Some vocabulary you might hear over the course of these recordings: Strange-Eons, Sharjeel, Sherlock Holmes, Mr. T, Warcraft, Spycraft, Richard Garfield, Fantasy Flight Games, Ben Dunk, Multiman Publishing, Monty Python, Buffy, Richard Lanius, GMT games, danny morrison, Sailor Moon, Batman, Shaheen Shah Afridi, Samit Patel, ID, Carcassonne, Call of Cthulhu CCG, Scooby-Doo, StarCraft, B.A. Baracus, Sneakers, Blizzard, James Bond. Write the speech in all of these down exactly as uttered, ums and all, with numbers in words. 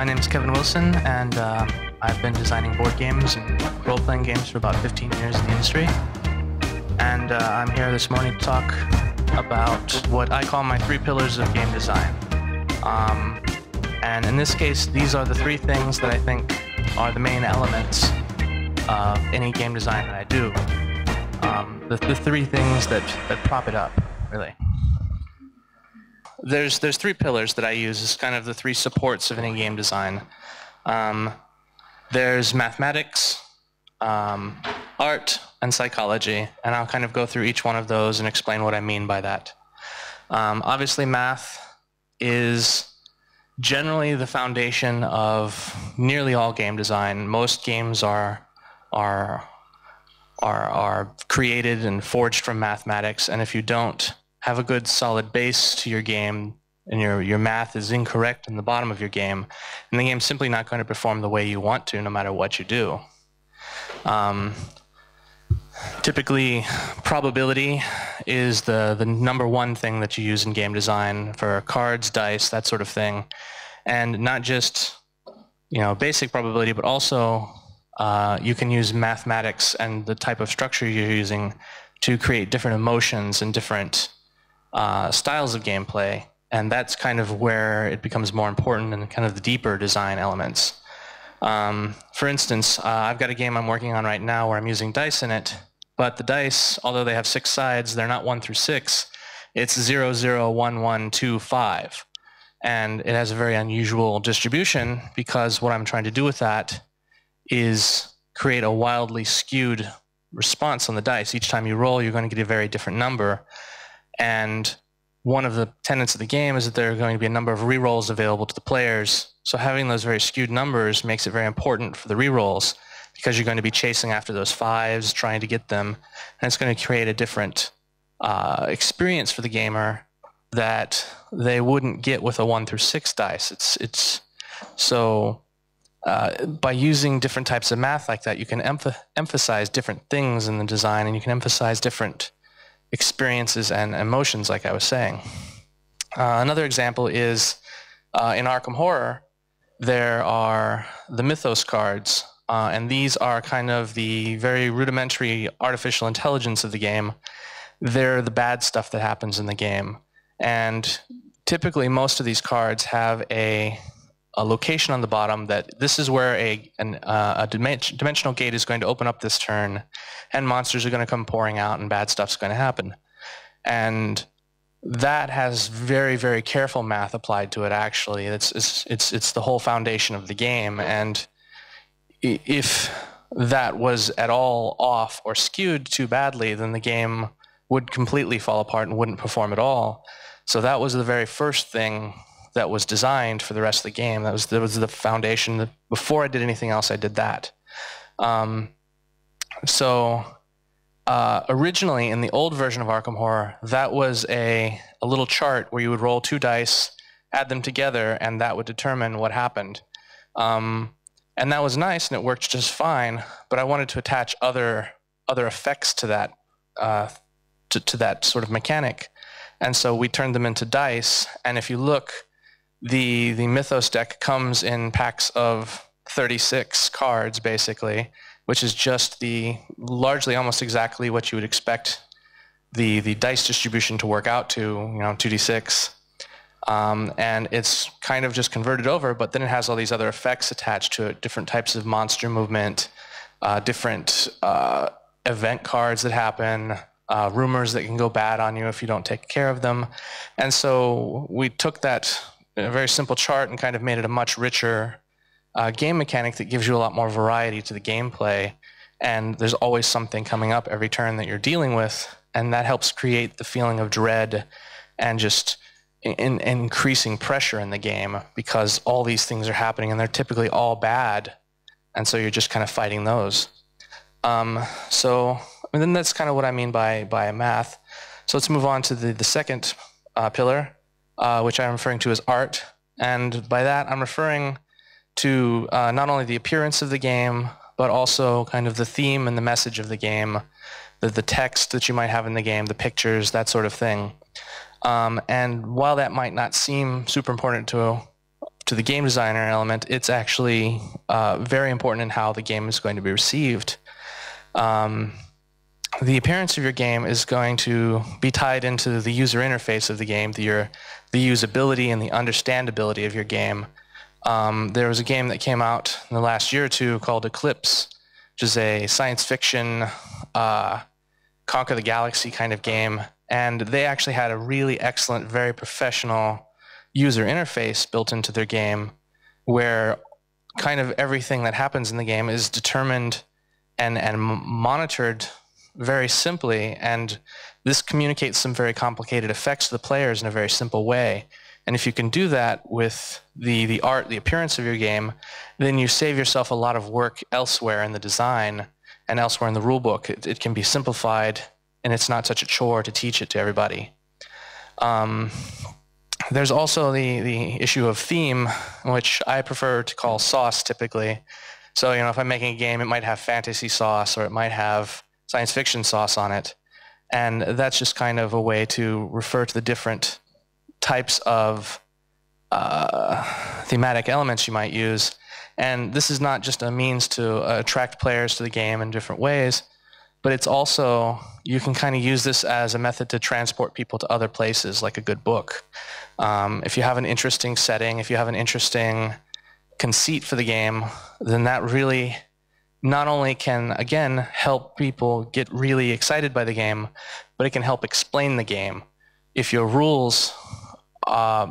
my name is Kevin Wilson, and uh, I've been designing board games and role-playing games for about fifteen years in the industry. And uh, I'm here this morning to talk about what I call my three pillars of game design. Um, and in this case, these are the three things that I think are the main elements of any game design that I do. Um, the, the three things that, that prop it up, really. There's, there's three pillars that I use as kind of the three supports of any game design. Um, there's mathematics, um, art, and psychology, and I'll kind of go through each one of those and explain what I mean by that. Um, obviously, math is generally the foundation of nearly all game design. Most games are, are, are, are created and forged from mathematics, and if you don't have a good solid base to your game, and your, your math is incorrect in the bottom of your game, and the game's simply not going to perform the way you want to, no matter what you do. Um, typically, probability is the, the number one thing that you use in game design for cards, dice, that sort of thing. And not just, you know, basic probability, but also uh, you can use mathematics and the type of structure you're using to create different emotions and different Uh, styles of gameplay, and that's kind of where it becomes more important in kind of the deeper design elements. Um, for instance, uh, I've got a game I'm working on right now where I'm using dice in it, but the dice, although they have six sides, they're not one through six. It's zero, zero, one, one, two, five. And it has a very unusual distribution because what I'm trying to do with that is create a wildly skewed response on the dice. Each time you roll, you're going to get a very different number. And one of the tenets of the game is that there are going to be a number of rerolls available to the players. So having those very skewed numbers makes it very important for the rerolls because you're going to be chasing after those fives, trying to get them. And it's going to create a different uh, experience for the gamer that they wouldn't get with a one through six dice. It's, it's, so uh, by using different types of math like that, you can emph- emphasize different things in the design, and you can emphasize different experiences and emotions, like I was saying. Uh, another example is uh, in Arkham Horror, there are the Mythos cards, uh, and these are kind of the very rudimentary artificial intelligence of the game. They're the bad stuff that happens in the game. And typically most of these cards have a, a location on the bottom that this is where a, an, uh, a dimensional gate is going to open up this turn, and monsters are going to come pouring out, and bad stuff's going to happen. And that has very, very careful math applied to it, actually. It's, it's, it's, it's the whole foundation of the game, and if that was at all off or skewed too badly, then the game would completely fall apart and wouldn't perform at all. So that was the very first thing that was designed for the rest of the game. That was, that was the foundation. That before I did anything else, I did that. Um, so uh, originally, in the old version of Arkham Horror, that was a, a little chart where you would roll two dice, add them together, and that would determine what happened. Um, and that was nice, and it worked just fine, but I wanted to attach other, other effects to that, uh, to, to that sort of mechanic. And so we turned them into dice, and if you look, The, the Mythos deck comes in packs of thirty-six cards, basically, which is just the largely almost exactly what you would expect the, the dice distribution to work out to, you know, two d six. Um, and it's kind of just converted over, but then it has all these other effects attached to it, different types of monster movement, uh, different uh, event cards that happen, Uh, rumors that can go bad on you if you don't take care of them. And so we took that uh, very simple chart and kind of made it a much richer uh, game mechanic that gives you a lot more variety to the gameplay. And there's always something coming up every turn that you're dealing with, and that helps create the feeling of dread and just in, in increasing pressure in the game, because all these things are happening and they're typically all bad, and so you're just kind of fighting those. Um, so... And then that's kind of what I mean by, by math. So let's move on to the, the second uh, pillar, uh, which I'm referring to as art. And by that, I'm referring to uh, not only the appearance of the game, but also kind of the theme and the message of the game, the, the text that you might have in the game, the pictures, that sort of thing. Um, and while that might not seem super important to, to the game designer element, it's actually uh, very important in how the game is going to be received. Um, the appearance of your game is going to be tied into the user interface of the game, the, your, the usability and the understandability of your game. Um, there was a game that came out in the last year or two called Eclipse, which is a science fiction uh, conquer the galaxy kind of game. And they actually had a really excellent, very professional user interface built into their game where kind of everything that happens in the game is determined and, and monitored very simply. And this communicates some very complicated effects to the players in a very simple way. And if you can do that with the, the art, the appearance of your game, then you save yourself a lot of work elsewhere in the design and elsewhere in the rulebook. It, it can be simplified, and it's not such a chore to teach it to everybody. Um, there's also the, the issue of theme, which I prefer to call sauce typically. So, you know, if I'm making a game, it might have fantasy sauce or it might have science fiction sauce on it. And that's just kind of a way to refer to the different types of uh, thematic elements you might use. And this is not just a means to attract players to the game in different ways, but it's also, you can kind of use this as a method to transport people to other places, like a good book. Um, if you have an interesting setting, if you have an interesting conceit for the game, then that really not only can, again, help people get really excited by the game, but it can help explain the game. If your rules Uh,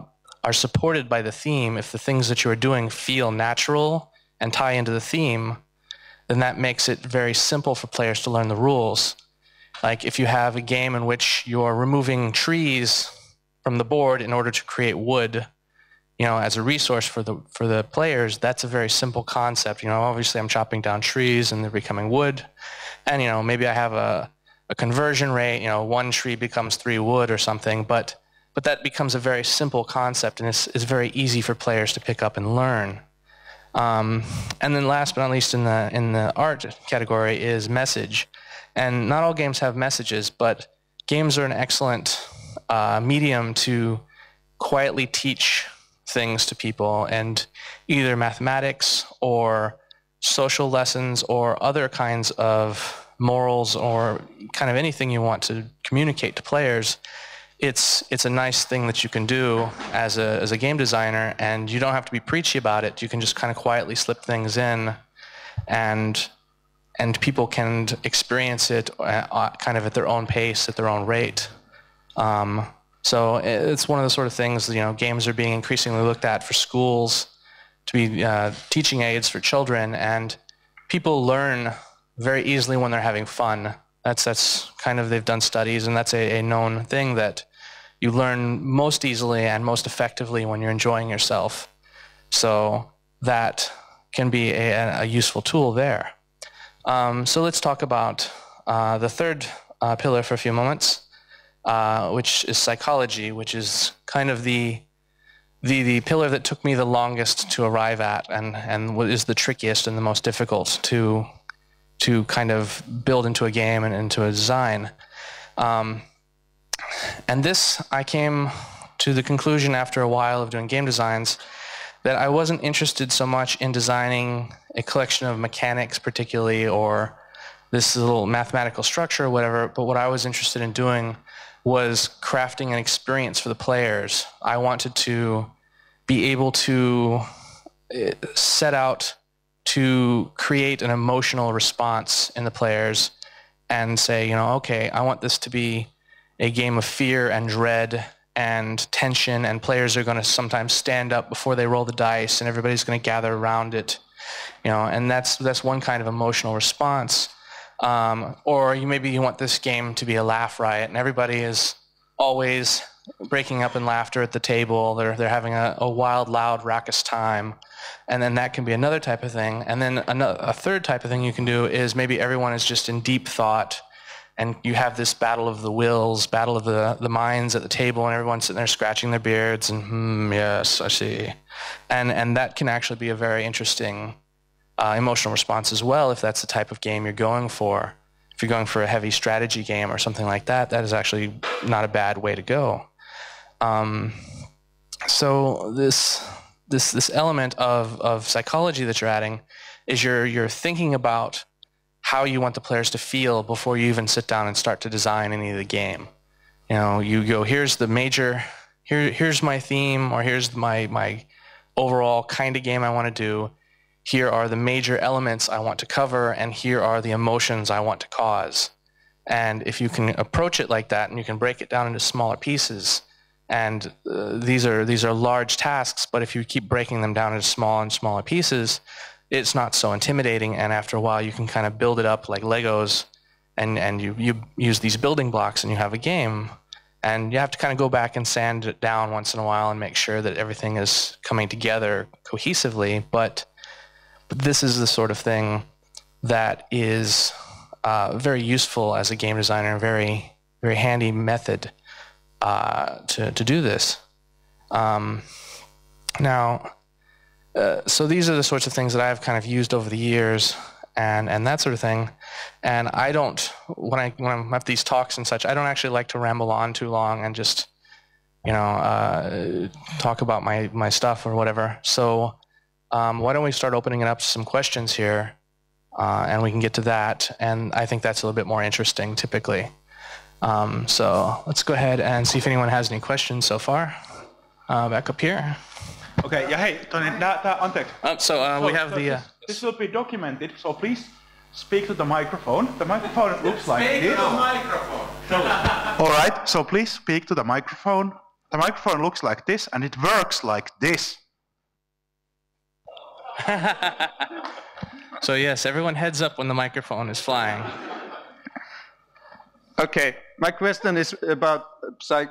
are supported by the theme, if the things that you are doing feel natural and tie into the theme, then that makes it very simple for players to learn the rules. Like if you have a game in which you're removing trees from the board in order to create wood, you know, as a resource for the, for the players, that's a very simple concept. You know, obviously I'm chopping down trees and they're becoming wood. And, you know, maybe I have a, a conversion rate, you know, one tree becomes three wood or something, but But that becomes a very simple concept, and it's, it's very easy for players to pick up and learn. Um, and then last but not least in the, in the art category is message. And not all games have messages, but games are an excellent uh, medium to quietly teach things to people, and either mathematics or social lessons or other kinds of morals or kind of anything you want to communicate to players. It's, it's a nice thing that you can do as a, as a game designer, and you don't have to be preachy about it. You can just kind of quietly slip things in, and, and people can experience it kind of at their own pace, at their own rate. Um, so it's one of the sort of things, you know, games are being increasingly looked at for schools to be uh, teaching aids for children, and people learn very easily when they're having fun. That's, that's kind of, they've done studies, and that's a, a known thing that you learn most easily and most effectively when you're enjoying yourself. So that can be a, a useful tool there. Um, so let's talk about uh, the third uh, pillar for a few moments, uh, which is psychology, which is kind of the, the, the pillar that took me the longest to arrive at, and, and what is the trickiest and the most difficult to, to kind of build into a game and into a design. Um, And this, I came to the conclusion after a while of doing game designs that I wasn't interested so much in designing a collection of mechanics particularly, or this little mathematical structure or whatever, but what I was interested in doing was crafting an experience for the players. I wanted to be able to set out to create an emotional response in the players and say, you know, okay, I want this to be a game of fear and dread and tension, and players are going to sometimes stand up before they roll the dice, and everybody's going to gather around it, you know, and that's that's one kind of emotional response. Um, or you maybe you want this game to be a laugh riot, and everybody is always breaking up in laughter at the table. They're they're having a, a wild, loud, raucous time, and then that can be another type of thing. And then another, a third type of thing you can do is maybe everyone is just in deep thought, and you have this battle of the wills, battle of the, the minds at the table, and everyone's sitting there scratching their beards and, hmm, yes, I see. And, and that can actually be a very interesting uh, emotional response as well, if that's the type of game you're going for. If you're going for a heavy strategy game or something like that, that is actually not a bad way to go. Um, so this this this element of of psychology that you're adding is you're you're thinking about how you want the players to feel before you even sit down and start to design any of the game. You know, you go, here's the major, here here's my theme, or here's my my overall kind of game I want to do. Here are the major elements I want to cover, and here are the emotions I want to cause. And if you can approach it like that, and you can break it down into smaller pieces, and uh, these are these are large tasks, but if you keep breaking them down into smaller and smaller pieces, it's not so intimidating, and after a while you can kind of build it up like Legos, and, and you, you use these building blocks and you have a game. And you have to kind of go back and sand it down once in a while and make sure that everything is coming together cohesively, but, but this is the sort of thing that is uh, very useful as a game designer, a very, very handy method uh, to, to do this. Um, now, Uh, so these are the sorts of things that I've kind of used over the years, and and that sort of thing. And I don't, when I when I'm at these talks and such, I don't actually like to ramble on too long and just, you know, uh, talk about my my stuff or whatever. So um, why don't we start opening it up to some questions here, uh, and we can get to that. And I think that's a little bit more interesting typically. Um, so let's go ahead and see if anyone has any questions so far. Uh, back up here. Okay, yeah, hey, that, that, Antek. Uh, so uh, so we have so the... This, uh, this will be documented, so please speak to the microphone. The microphone looks like this. Speak to the microphone. So, all right, so please speak to the microphone. The microphone looks like this, and it works like this. So yes, everyone heads up when the microphone is flying. Okay, my question is about psych...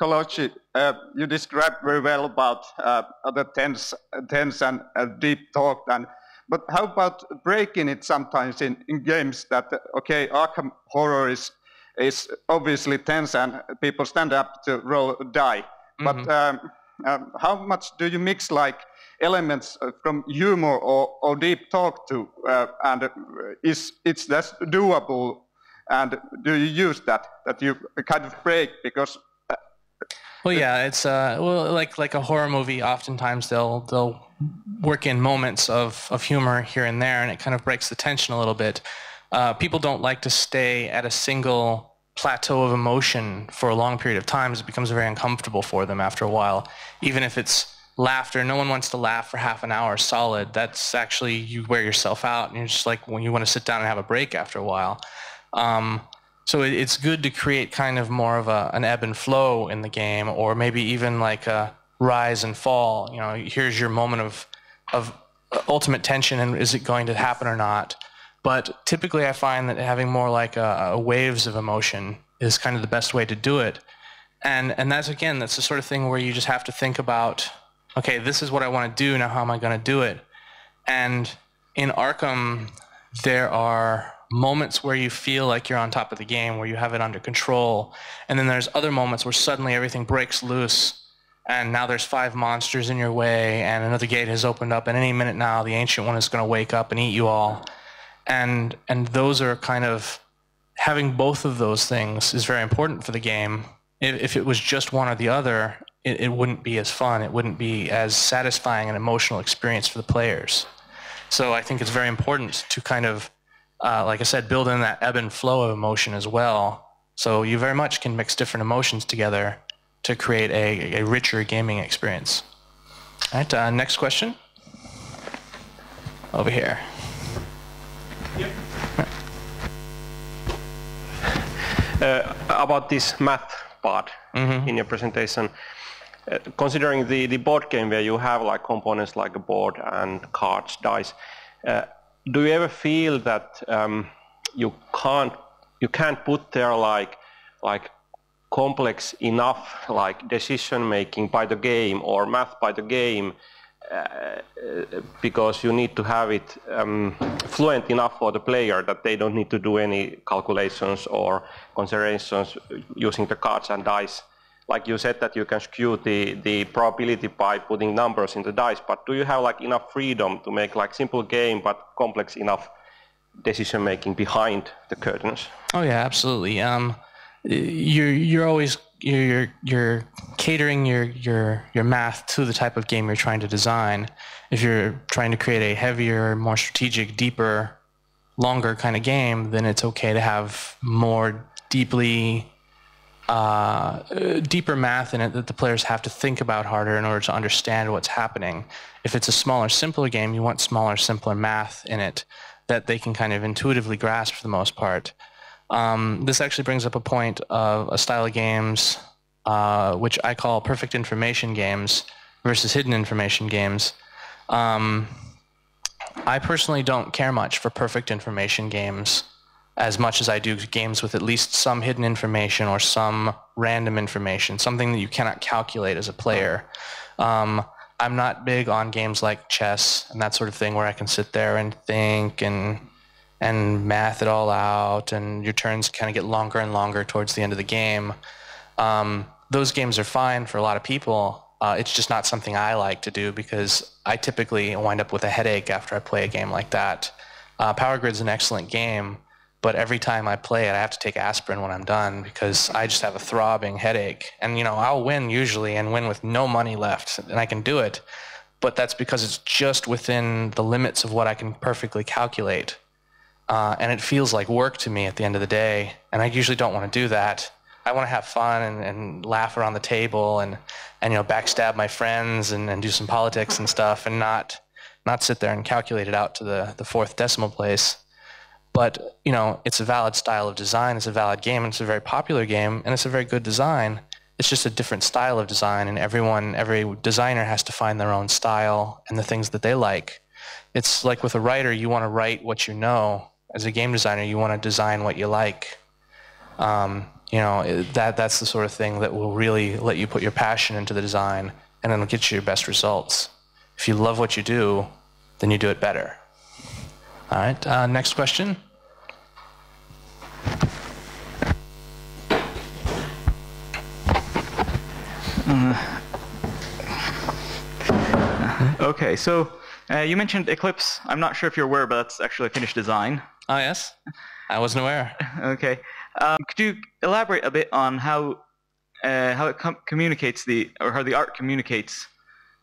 Psychology, uh, you described very well about uh, the tense, tense and uh, deep talk, and but how about breaking it sometimes in, in games that, okay, Arkham Horror is, is obviously tense and people stand up to roll a die, mm-hmm. but um, um, how much do you mix like elements from humor or, or deep talk to, uh, and is it's that's doable, and do you use that, that you kind of break because Well, yeah, it's uh, well, like like a horror movie. Oftentimes, they'll they'll work in moments of of humor here and there, and it kind of breaks the tension a little bit. Uh, people don't like to stay at a single plateau of emotion for a long period of time. It becomes very uncomfortable for them after a while. Even if it's laughter, no one wants to laugh for half an hour solid. That's actually you wear yourself out, and you're just like when you want to sit down and have a break after a while. Um, So it's good to create kind of more of a, an ebb and flow in the game, or maybe even like a rise and fall. You know, here's your moment of, of ultimate tension, and is it going to happen or not? But typically I find that having more like a, a waves of emotion is kind of the best way to do it. And, and that's, again, that's the sort of thing where you just have to think about, okay, this is what I want to do, now how am I going to do it? And in Arkham, there are moments where you feel like you're on top of the game, where you have it under control, and then there's other moments where suddenly everything breaks loose, and now there's five monsters in your way, and another gate has opened up, and any minute now the Ancient One is going to wake up and eat you all. And and those are kind of, having both of those things is very important for the game. If, if it was just one or the other, it, it wouldn't be as fun, it wouldn't be as satisfying an emotional experience for the players. So I think it's very important to kind of Uh, like I said, build in that ebb and flow of emotion as well. So you very much can mix different emotions together to create a, a richer gaming experience. All right, uh, next question. Over here. Yep. Right. Uh, about this math part mm-hmm. in your presentation, uh, considering the, the board game where you have like components like a board and cards, dice, uh, do you ever feel that um, you can't you can't put there like like complex enough like decision making by the game or math by the game uh, because you need to have it um, fluent enough for the player that they don't need to do any calculations or considerations using the cards and dice? Like you said that you can skew the, the probability by putting numbers in the dice, but do you have like enough freedom to make like simple game but complex enough decision making behind the curtains? Oh yeah, absolutely. Um, you're you're always you're you're, you're catering your your your math to the type of game you're trying to design. If you're trying to create a heavier, more strategic, deeper, longer kind of game, then it's okay to have more deeply uh, deeper math in it that the players have to think about harder in order to understand what's happening. If it's a smaller, simpler game, you want smaller, simpler math in it that they can kind of intuitively grasp for the most part. Um, this actually brings up a point of a style of games uh, which I call perfect information games versus hidden information games. Um, I personally don't care much for perfect information games as much as I do games with at least some hidden information or some random information, something that you cannot calculate as a player. Um, I'm not big on games like chess and that sort of thing where I can sit there and think and and math it all out, and your turns kind of get longer and longer towards the end of the game. Um, those games are fine for a lot of people. Uh, it's just not something I like to do because I typically wind up with a headache after I play a game like that. Uh, Power Grid's an excellent game, but every time I play it, I have to take aspirin when I'm done because I just have a throbbing headache. And, you know, I'll win usually and win with no money left, and I can do it. But that's because it's just within the limits of what I can perfectly calculate. Uh, and it feels like work to me at the end of the day, and I usually don't want to do that. I want to have fun and, and laugh around the table and, and you know, backstab my friends and, and do some politics and stuff, and not not sit there and calculate it out to the, the fourth decimal place. But, you know, it's a valid style of design, it's a valid game, and it's a very popular game, and it's a very good design. It's just a different style of design, and everyone, every designer has to find their own style and the things that they like. It's like with a writer, you want to write what you know. As a game designer, you want to design what you like. Um, You know, that that's the sort of thing that will really let you put your passion into the design, and it'll get you your best results. If you love what you do, then you do it better. All right, uh, next question. Uh, okay, so uh, you mentioned Eclipse. I'm not sure if you're aware, but that's actually a finished design. Oh, yes? I wasn't aware. Okay. Um, could you elaborate a bit on how uh, how it com communicates the or how the art communicates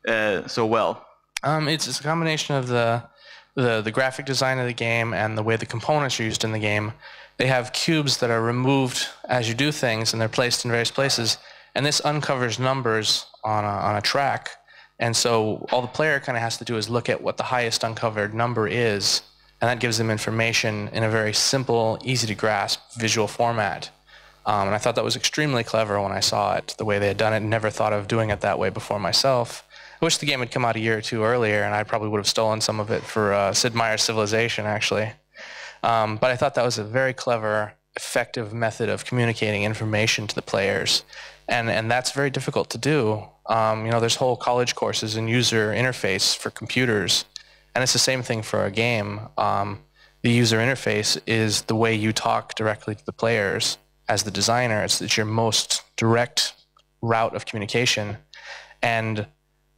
uh, so well? Um, it's, it's a combination of the, the the graphic design of the game and the way the components are used in the game. They have cubes that are removed as you do things, and they're placed in various places. And this uncovers numbers on a, on a track. And so all the player kind of has to do is look at what the highest uncovered number is. And that gives them information in a very simple, easy-to-grasp visual format. Um, and I thought that was extremely clever when I saw it, the way they had done it. Never thought of doing it that way before myself. I wish the game had come out a year or two earlier, and I probably would have stolen some of it for uh, Sid Meier's Civilization, actually. Um, but I thought that was a very clever, effective method of communicating information to the players. And, and that's very difficult to do. Um, you know, there's whole college courses in user interface for computers. And it's the same thing for a game. Um, the user interface is the way you talk directly to the players as the designer. It's, it's your most direct route of communication. And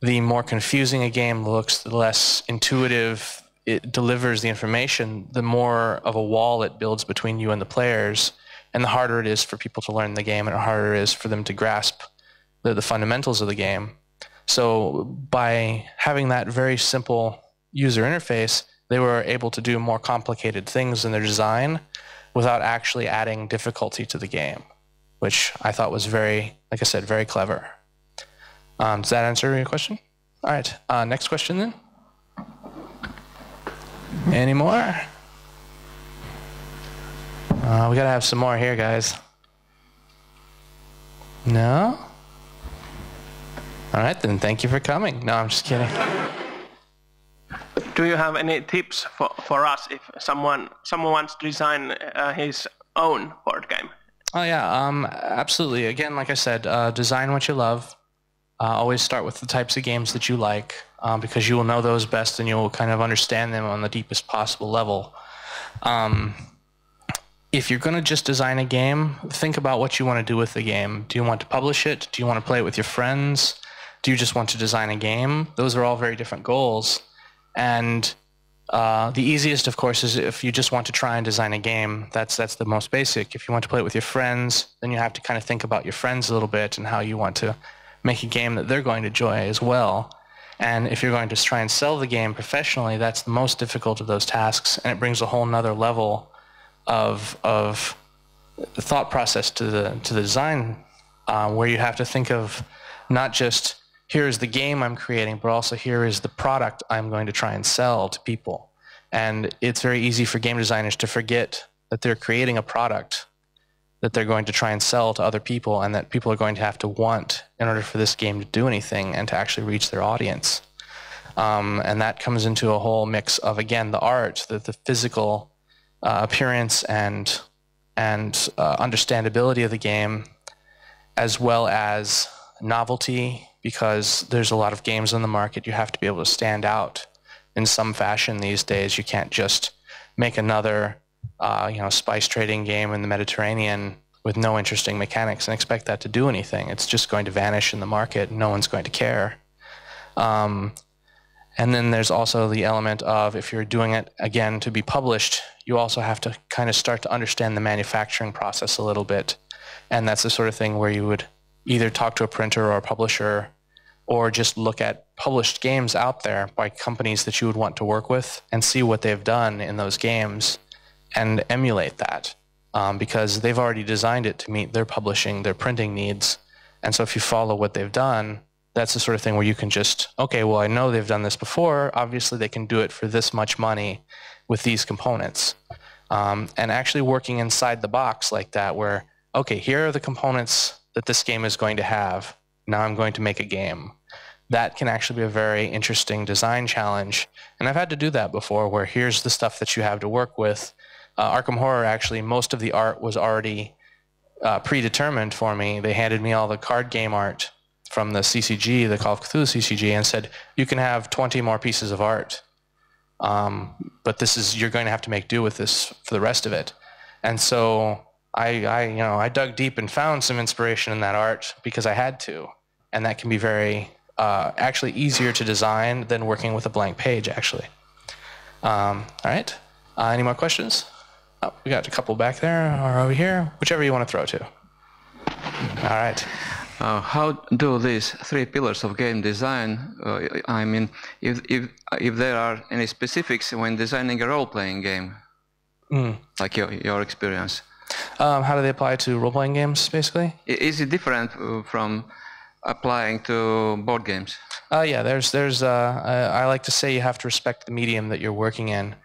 the more confusing a game looks, the less intuitive it delivers the information, the more of a wall it builds between you and the players, and the harder it is for people to learn the game, and the harder it is for them to grasp the, the fundamentals of the game. So by having that very simple user interface, they were able to do more complicated things in their design without actually adding difficulty to the game, which I thought was very, like I said, very clever. Um, does that answer your question? All right, uh, next question then. Any more? Uh, we gotta have some more here, guys. No? All right, then thank you for coming. No, I'm just kidding. Do you have any tips for, for us if someone someone wants to design uh, his own board game? Oh yeah, um, absolutely. Again, like I said, uh, design what you love. Uh, always start with the types of games that you like, um, because you will know those best and you will kind of understand them on the deepest possible level. Um, if you're going to just design a game, think about what you want to do with the game. Do you want to publish it? Do you want to play it with your friends? Do you just want to design a game? Those are all very different goals. And Uh, the easiest, of course, is if you just want to try and design a game. That's that's the most basic. If you want to play it with your friends, then you have to kind of think about your friends a little bit and how you want to make a game that they're going to enjoy as well. And if you're going to try and sell the game professionally, that's the most difficult of those tasks, and it brings a whole nother level of of thought process to the to the design, uh, where you have to think of not just here is the game I'm creating, but also here is the product I'm going to try and sell to people. And it's very easy for game designers to forget that they're creating a product that they're going to try and sell to other people, and that people are going to have to want in order for this game to do anything and to actually reach their audience. Um, and that comes into a whole mix of, again, the art, the, the physical uh, appearance and, and uh, understandability of the game, as well as novelty, because there's a lot of games on the market. You have to be able to stand out in some fashion these days. You can't just make another uh, you know, spice trading game in the Mediterranean with no interesting mechanics and expect that to do anything. It's just going to vanish in the market. No one's going to care. Um, and then there's also the element of, if you're doing it, again, to be published, you also have to kind of start to understand the manufacturing process a little bit. And that's the sort of thing where you would either talk to a printer or a publisher, or just look at published games out there by companies that you would want to work with and see what they've done in those games and emulate that, um, because they've already designed it to meet their publishing, their printing needs. And so if you follow what they've done, that's the sort of thing where you can just, okay, well, I know they've done this before. Obviously they can do it for this much money with these components. Um, and actually working inside the box like that, where, okay, here are the components that this game is going to have. Now I'm going to make a game. That can actually be a very interesting design challenge. And I've had to do that before, where here's the stuff that you have to work with. Uh, Arkham Horror, actually, most of the art was already uh, predetermined for me. They handed me all the card game art from the C C G, the Call of Cthulhu C C G, and said, you can have twenty more pieces of art, um, but this is, you're going to have to make do with this for the rest of it. And so I, I, you know, I dug deep and found some inspiration in that art because I had to, and that can be very uh, actually easier to design than working with a blank page, actually. Um, all right, uh, any more questions? Oh, we got a couple back there or over here, whichever you want to throw to. All right. Uh, how do these three pillars of game design, uh, I mean, if, if, if there are any specifics when designing a role-playing game, mm. like your, your experience? Um, how do they apply to role-playing games, basically? Is it different from applying to board games? Uh, yeah, there's, there's. Uh, I, I like to say you have to respect the medium that you're working in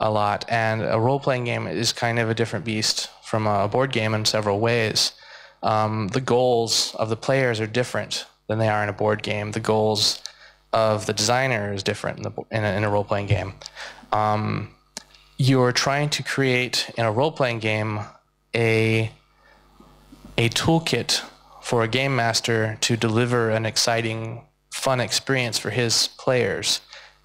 a lot, and a role-playing game is kind of a different beast from a board game in several ways. Um, the goals of the players are different than they are in a board game. The goals of the designer is different in, the, in, a, in a role-playing game. Um, you're trying to create, in a role-playing game, a a toolkit for a game master to deliver an exciting, fun experience for his players.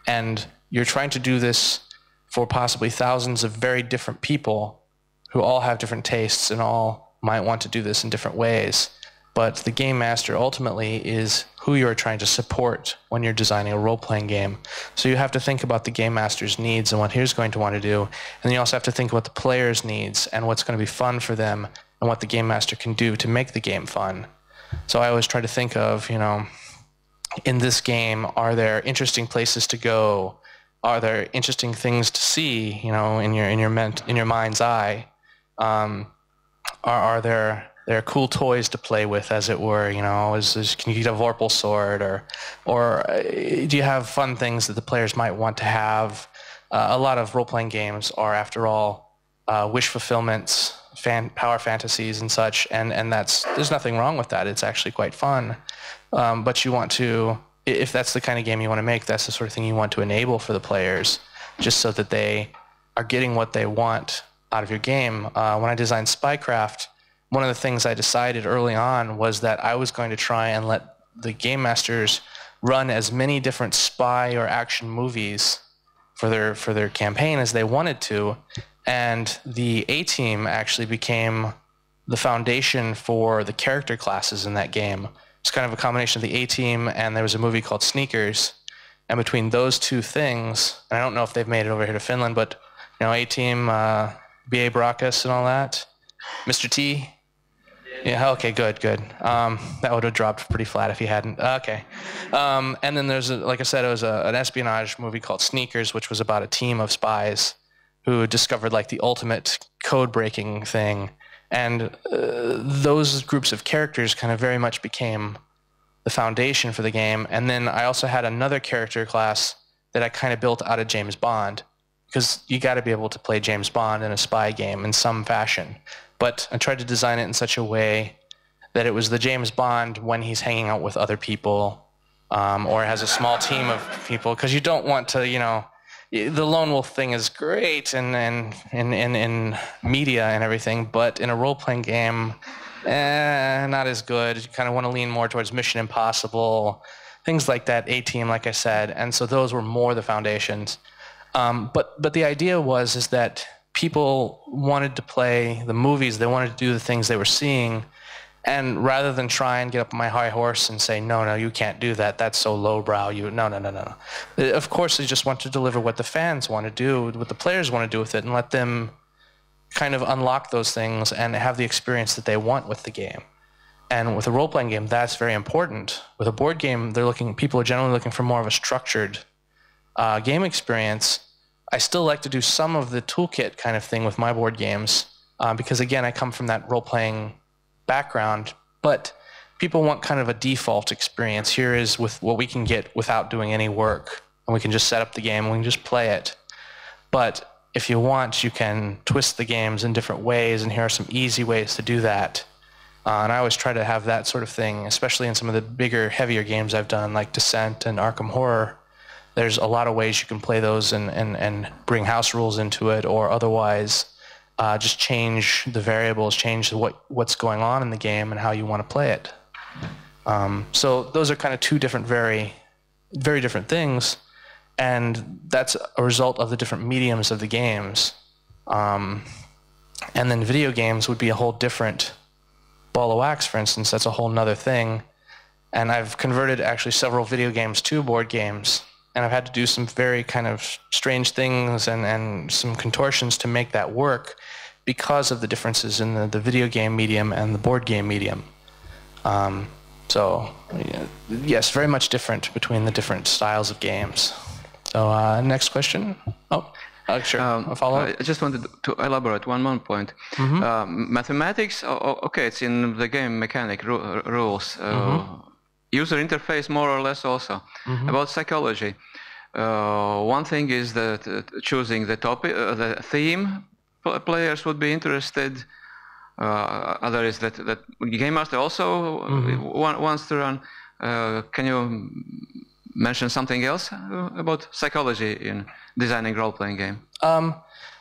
And you're trying to do this for possibly thousands of very different people who all have different tastes and all might want to do this in different ways. But the game master ultimately is who you're trying to support when you're designing a role-playing game. So you have to think about the game master's needs and what he's going to want to do. And then you also have to think about the player's needs and what's going to be fun for them and what the game master can do to make the game fun. So I always try to think of, you know, in this game, are there interesting places to go? Are there interesting things to see, you know, in your, in your, ment in your mind's eye? Um, are, are there... They're cool toys to play with, as it were, you know, is, is, can you get a Vorpal sword, or or uh, do you have fun things that the players might want to have? Uh, a lot of role-playing games are, after all, uh, wish fulfillments, fan, power fantasies and such, and, and that's, there's nothing wrong with that. It's actually quite fun. Um, but you want to, if that's the kind of game you want to make, that's the sort of thing you want to enable for the players, just so that they are getting what they want out of your game. Uh, when I designed Spycraft, one of the things I decided early on was that I was going to try and let the game masters run as many different spy or action movies for their for their campaign as they wanted to. And the A-Team actually became the foundation for the character classes in that game. It's kind of a combination of the A-Team, and there was a movie called Sneakers. And between those two things, and I don't know if they've made it over here to Finland, but you know, A-Team, uh, B A. Baracus and all that, Mister T. Yeah, okay, good, good. Um, that would have dropped pretty flat if he hadn't. Okay. Um, and then there's, a, like I said, it was a, an espionage movie called Sneakers, which was about a team of spies who discovered like the ultimate code-breaking thing. And uh, those groups of characters kind of very much became the foundation for the game. And then I also had another character class that I kind of built out of James Bond, because you got to be able to play James Bond in a spy game in some fashion. But I tried to design it in such a way that it was the James Bond when he's hanging out with other people, um, or has a small team of people, because you don't want to, you know, the lone wolf thing is great in, in, in, in, in media and everything, but in a role-playing game, eh, not as good. You kind of want to lean more towards Mission Impossible, things like that, A-Team, like I said. And so those were more the foundations. Um, but, but the idea was is that people wanted to play the movies, they wanted to do the things they were seeing, and rather than try and get up on my high horse and say, no, no, you can't do that, that's so lowbrow, you, no, no, no, no. Of course, they just want to deliver what the fans want to do, what the players want to do with it, and let them kind of unlock those things and have the experience that they want with the game. And with a role-playing game, that's very important. With a board game, they're looking, people are generally looking for more of a structured uh, game experience. I still like to do some of the toolkit kind of thing with my board games, uh, because again, I come from that role-playing background, but people want kind of a default experience. Here is with what we can get without doing any work, and we can just set up the game, and we can just play it. But if you want, you can twist the games in different ways, and here are some easy ways to do that. Uh, and I always try to have that sort of thing, especially in some of the bigger, heavier games I've done, like Descent and Arkham Horror. There's a lot of ways you can play those and, and, and bring house rules into it, or otherwise uh, just change the variables, change what, what's going on in the game and how you want to play it. Um, so those are kind of two different, very, very different things, and that's a result of the different mediums of the games. Um, and then video games would be a whole different ball of wax, for instance. That's a whole nother thing. And I've converted actually several video games to board games. And I've had to do some very kind of strange things and, and some contortions to make that work because of the differences in the, the video game medium and the board game medium. Um, so, yes, very much different between the different styles of games. So, uh, next question. Oh, uh, sure. Um, a follow-up? I just wanted to elaborate one more point. Mm-hmm. uh, mathematics, oh, okay, it's in the game mechanic ru rules. Uh, mm-hmm. User interface, more or less, also. Mm-hmm. About psychology, uh, one thing is that uh, choosing the topic, uh, the theme, pl players would be interested. Uh, other is that that game master also mm-hmm. wants to run. Uh, can you mention something else about psychology in designing role-playing game? Um,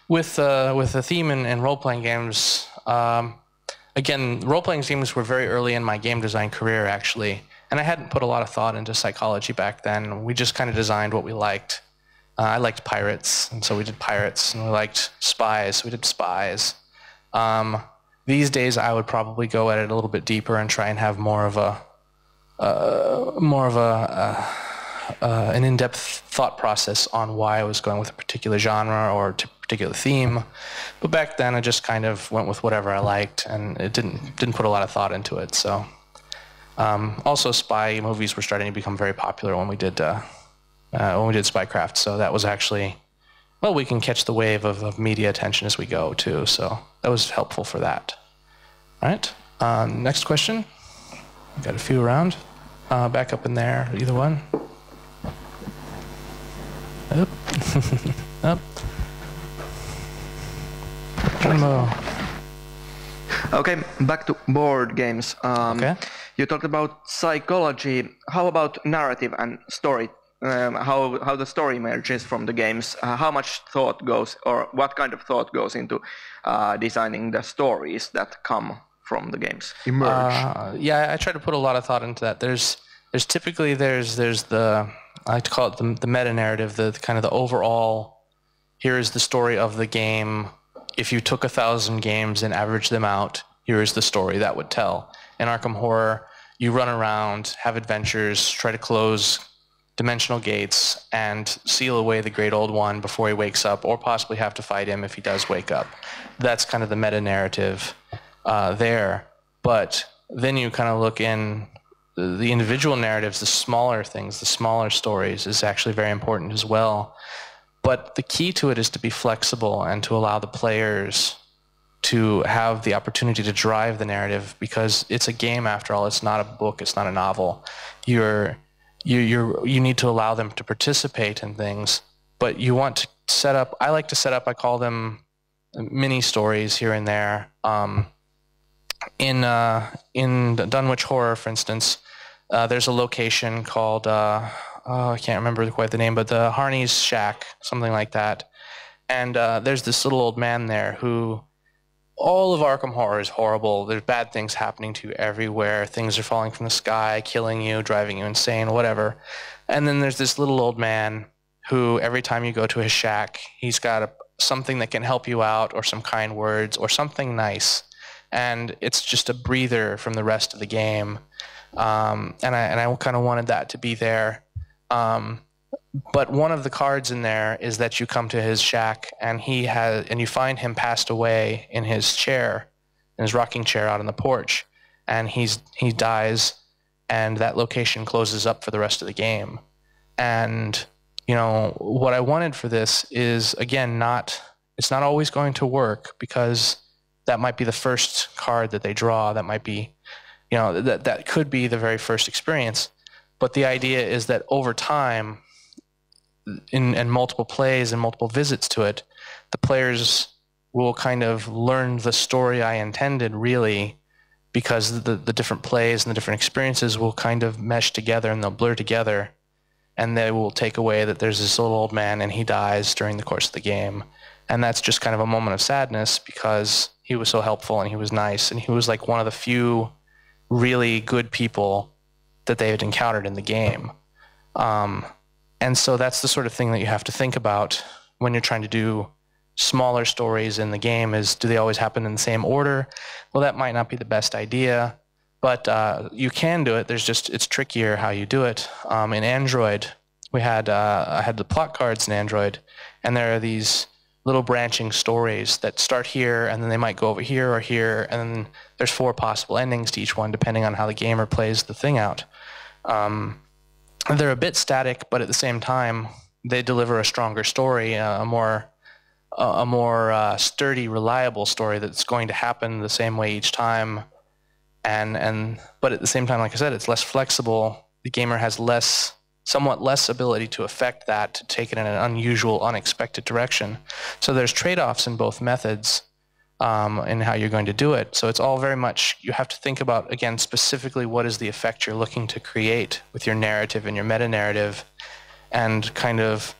with uh, with the theme in, in role-playing games, um, again, role-playing games were very early in my game design career, actually. And I hadn't put a lot of thought into psychology back then. We just kind of designed what we liked. Uh, I liked pirates, and so we did pirates, and we liked spies, so we did spies. Um, these days, I would probably go at it a little bit deeper and try and have more of a uh, more of a uh, uh, an in-depth thought process on why I was going with a particular genre or a particular theme. But back then, I just kind of went with whatever I liked, and it didn't didn't put a lot of thought into it. So. Um, also, spy movies were starting to become very popular when we did uh, uh, when we did Spycraft. So that was actually, well, we can catch the wave of, of media attention as we go too. So that was helpful for that. All right. Um, next question. We've got a few around. Uh, back up in there. Either one. Up. Up. Okay. Back to board games. Um, okay. You talked about psychology. How about narrative and story? Um, how, how the story emerges from the games? Uh, how much thought goes, or what kind of thought goes into uh, designing the stories that come from the games? Emerge. Uh, yeah, I try to put a lot of thought into that. There's, there's typically there's there's the, I like to call it the, the meta narrative, the, the kind of the overall. Here is the story of the game. If you took a thousand games and averaged them out, here is the story that would tell. In Arkham Horror, you run around, have adventures, try to close dimensional gates and seal away the Great Old One before he wakes up, or possibly have to fight him if he does wake up. That's kind of the meta-narrative uh, there. But then you kind of look in the individual narratives, the smaller things, the smaller stories is actually very important as well. But the key to it is to be flexible and to allow the players to have the opportunity to drive the narrative, because it's a game after all. It's not a book. It's not a novel. You're, you, you're, you need to allow them to participate in things, but you want to set up, I like to set up, I call them mini stories here and there. Um, in, uh, in Dunwich Horror, for instance, uh, there's a location called, uh, oh, I can't remember quite the name, but the Harney's Shack, something like that. And uh, there's this little old man there who, all of Arkham Horror is horrible. There's bad things happening to you everywhere. Things are falling from the sky, killing you, driving you insane, whatever. And then there's this little old man who every time you go to his shack, he's got a, something that can help you out, or some kind words or something nice. And it's just a breather from the rest of the game. Um, and I, and I kind of wanted that to be there. Um, but one of the cards in there is that you come to his shack and he has, and you find him passed away in his chair, in his rocking chair out on the porch, and he's, he dies, and that location closes up for the rest of the game. And, you know, what I wanted for this is, again, not, it's not always going to work, because that might be the first card that they draw. That might be, you know, that, that could be the very first experience. But the idea is that over time, in, in multiple plays and multiple visits to it, the players will kind of learn the story I intended, really, because the, the different plays and the different experiences will kind of mesh together, and they'll blur together, and they will take away that there's this little old man and he dies during the course of the game. And that's just kind of a moment of sadness, because he was so helpful and he was nice and he was like one of the few really good people that they had encountered in the game. Um, and so that's the sort of thing that you have to think about when you're trying to do smaller stories in the game, is do they always happen in the same order? Well, that might not be the best idea, but uh, you can do it. There's just, it's trickier how you do it. Um, in Android, we had, uh, I had the plot cards in Android, and there are these little branching stories that start here, and then they might go over here or here, and then there's four possible endings to each one, depending on how the gamer plays the thing out. Um, they're a bit static, but at the same time, they deliver a stronger story, uh, a more, uh, a more uh, sturdy, reliable story that's going to happen the same way each time. And and but at the same time, like I said, it's less flexible. The gamer has less, somewhat less ability to affect that, to take it in an unusual, unexpected direction. So there's trade-offs in both methods um, in how you're going to do it. So it's all very much, you have to think about, again, specifically what is the effect you're looking to create with your narrative and your meta-narrative, and kind of,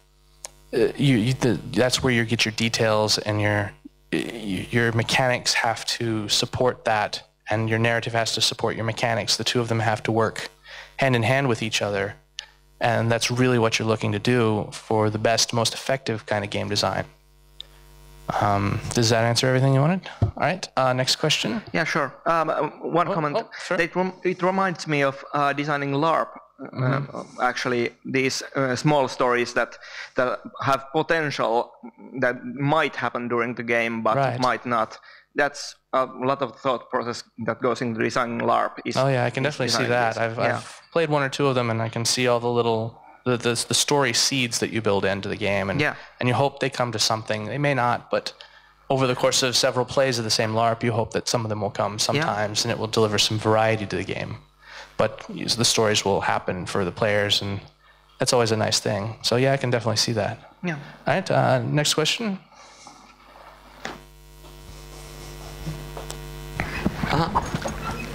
uh, you, you the, that's where you get your details, and your, your mechanics have to support that, and your narrative has to support your mechanics. The two of them have to work hand-in-hand with each other. And that's really what you're looking to do for the best, most effective kind of game design. Um, does that answer everything you wanted? All right, uh, next question. Yeah, sure. Um, one oh, comment. Oh, sure. It, rem it reminds me of uh, designing LARP. Mm-hmm. um, actually, these uh, small stories that, that have potential that might happen during the game, but right. might not. That's a lot of thought process that goes into designing LARP. Is oh yeah, I can definitely see that. I've, yeah. I've played one or two of them, and I can see all the little the, the the story seeds that you build into the game, and yeah. and you hope they come to something. They may not, but over the course of several plays of the same LARP, you hope that some of them will come sometimes, yeah. and it will deliver some variety to the game. But the stories will happen for the players, and that's always a nice thing. So yeah, I can definitely see that. Yeah. All right. Uh, next question. Uh,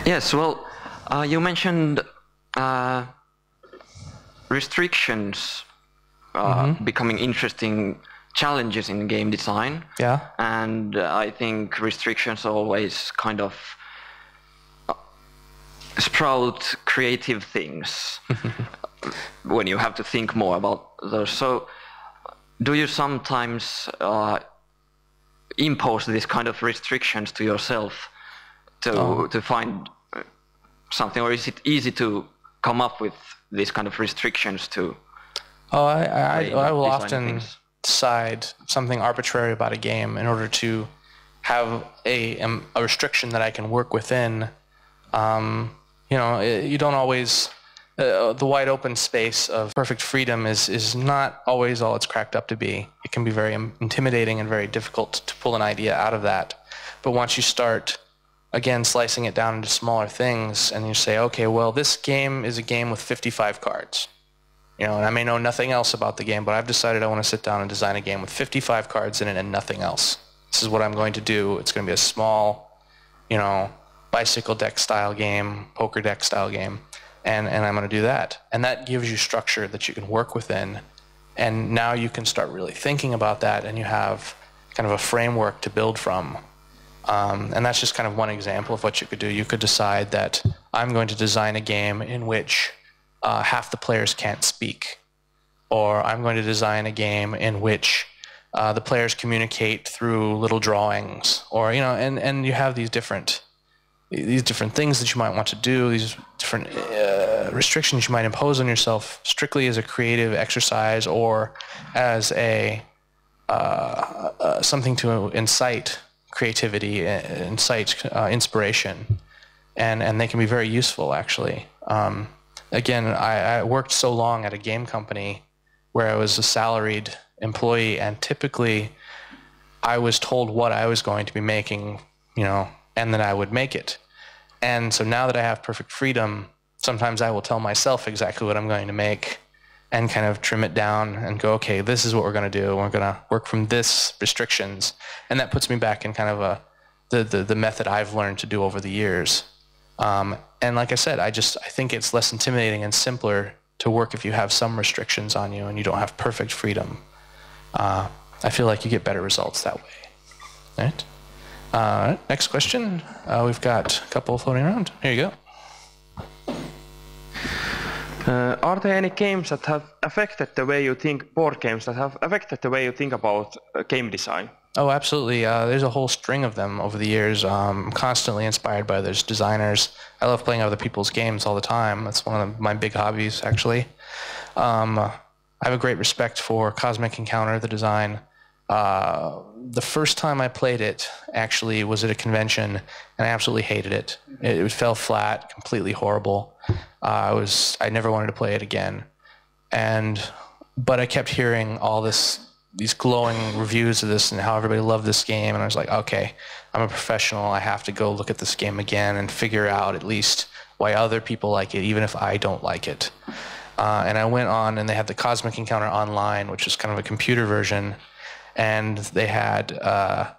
yes, well, uh, you mentioned uh, restrictions uh, mm-hmm. becoming interesting challenges in game design. Yeah. And uh, I think restrictions always kind of sprout creative things when you have to think more about those. So do you sometimes uh, impose these kind of restrictions to yourself? To, oh. to find something, or is it easy to come up with these kind of restrictions to Oh, I, I, I, I will often decide something arbitrary about a game in order to have a, a restriction that I can work within. Um, you know, you don't always... Uh, the wide open space of perfect freedom is is not always all it's cracked up to be. It can be very intimidating and very difficult to pull an idea out of that. But once you start, again, slicing it down into smaller things, and you say, okay, well, this game is a game with fifty-five cards. You know, and I may know nothing else about the game, but I've decided I want to sit down and design a game with fifty-five cards in it and nothing else. This is what I'm going to do. It's going to be a small, you know, bicycle deck style game, poker deck style game. And, and I'm going to do that. And that gives you structure that you can work within. And now you can start really thinking about that, and you have kind of a framework to build from. Um, and that's just kind of one example of what you could do. You could decide that I'm going to design a game in which uh, half the players can't speak. Or I'm going to design a game in which uh, the players communicate through little drawings. Or, you know, and, and you have these different... these different things that you might want to do, these different uh, restrictions you might impose on yourself strictly as a creative exercise or as a uh, uh, something to incite creativity, incite uh, inspiration. And, and they can be very useful, actually. Um, again, I, I worked so long at a game company where I was a salaried employee, and typically I was told what I was going to be making, you know, and then I would make it. And so now that I have perfect freedom, sometimes I will tell myself exactly what I'm going to make and kind of trim it down and go, okay, this is what we're going to do. We're going to work from this restrictions. And that puts me back in kind of a, the, the, the method I've learned to do over the years. Um, and like I said, I just, I think it's less intimidating and simpler to work if you have some restrictions on you and you don't have perfect freedom. Uh, I feel like you get better results that way, right? Uh, next question. Uh, we've got a couple floating around. Here you go. Uh, are there any games that have affected the way you think, board games that have affected the way you think about uh, game design? Oh, absolutely. Uh, there's a whole string of them over the years. Um, I'm constantly inspired by those designers. I love playing other people's games all the time. That's one of my big hobbies, actually. Um, I have a great respect for Cosmic Encounter, the design. Uh, the first time I played it actually was at a convention, and I absolutely hated it. It, it fell flat, completely horrible. Uh, I was I never wanted to play it again, and but I kept hearing all this these glowing reviews of this and how everybody loved this game, and I was like, okay, I'm a professional. I have to go look at this game again and figure out at least why other people like it, even if I don't like it. Uh, and I went on, and they had the Cosmic Encounter Online, which is kind of a computer version. And they had uh,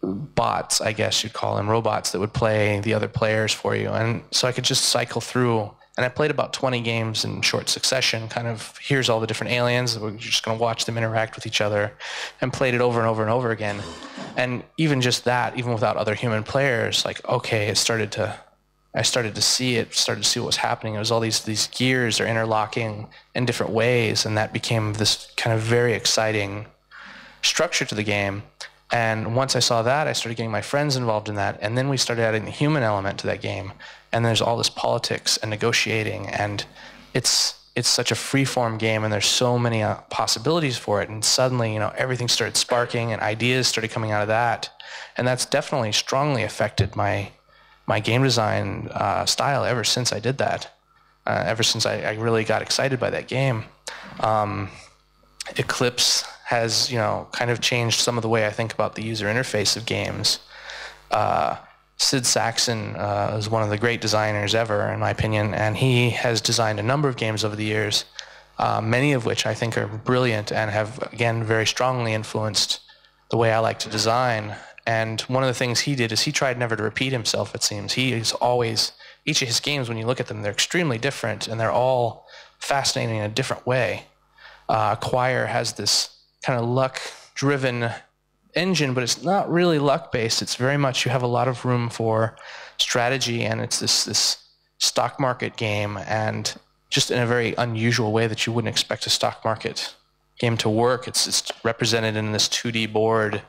bots, I guess you'd call them, robots that would play the other players for you. And so I could just cycle through. And I played about twenty games in short succession, kind of here's all the different aliens. We're just going to watch them interact with each other, and played it over and over and over again. And even just that, even without other human players, like, okay, it started to... I started to see it, started to see what was happening. It was all these these gears are interlocking in different ways, and that became this kind of very exciting structure to the game. And once I saw that, I started getting my friends involved in that, and then we started adding the human element to that game. And there's all this politics and negotiating, and it's it's such a free-form game, and there's so many uh, possibilities for it. And suddenly, you know, everything started sparking, and ideas started coming out of that. And that's definitely strongly affected my my game design uh, style ever since I did that. Uh, ever since I, I really got excited by that game. Um, Eclipse has, you know, kind of changed some of the way I think about the user interface of games. Uh, Sid Saxon uh, is one of the great designers ever, in my opinion, and he has designed a number of games over the years, uh, many of which I think are brilliant and have, again, very strongly influenced the way I like to design. And one of the things he did is he tried never to repeat himself, it seems. He is always, each of his games, when you look at them, they're extremely different, and they're all fascinating in a different way. Uh, Choir has this kind of luck-driven engine, but it's not really luck-based. It's very much, you have a lot of room for strategy, and it's this, this stock market game, and just in a very unusual way that you wouldn't expect a stock market game to work. It's, it's represented in this two D board,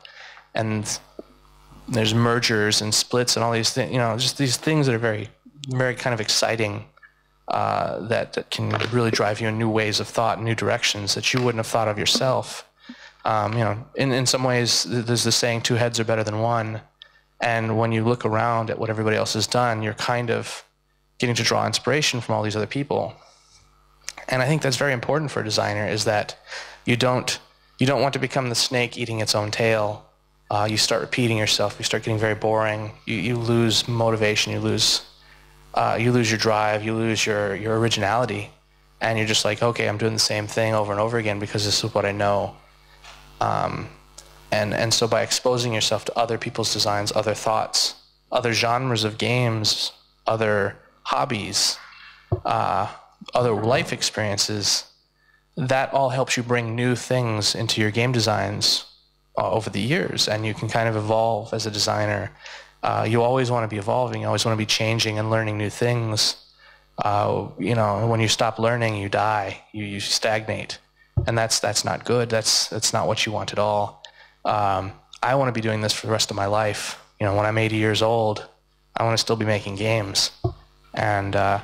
and there's mergers and splits and all these things, you know, just these things that are very, very kind of exciting uh, that, that can really drive you in new ways of thought, new directions that you wouldn't have thought of yourself. Um, you know, in, in some ways, there's the saying, two heads are better than one. And when you look around at what everybody else has done, you're kind of getting to draw inspiration from all these other people. And I think that's very important for a designer, is that you don't, you don't want to become the snake eating its own tail. Uh, you start repeating yourself, you start getting very boring, you, you lose motivation, you lose, uh, you lose your drive, you lose your, your originality. And you're just like, okay, I'm doing the same thing over and over again because this is what I know. Um, and, and so by exposing yourself to other people's designs, other thoughts, other genres of games, other hobbies, uh, other life experiences, that all helps you bring new things into your game designs uh, over the years, and you can kind of evolve as a designer. Uh, you always want to be evolving, you always want to be changing and learning new things. Uh, you know, when you stop learning, you die, you, you stagnate. And that's, that's not good, that's, that's not what you want at all. Um, I want to be doing this for the rest of my life. You know, when I'm eighty years old, I want to still be making games. And uh,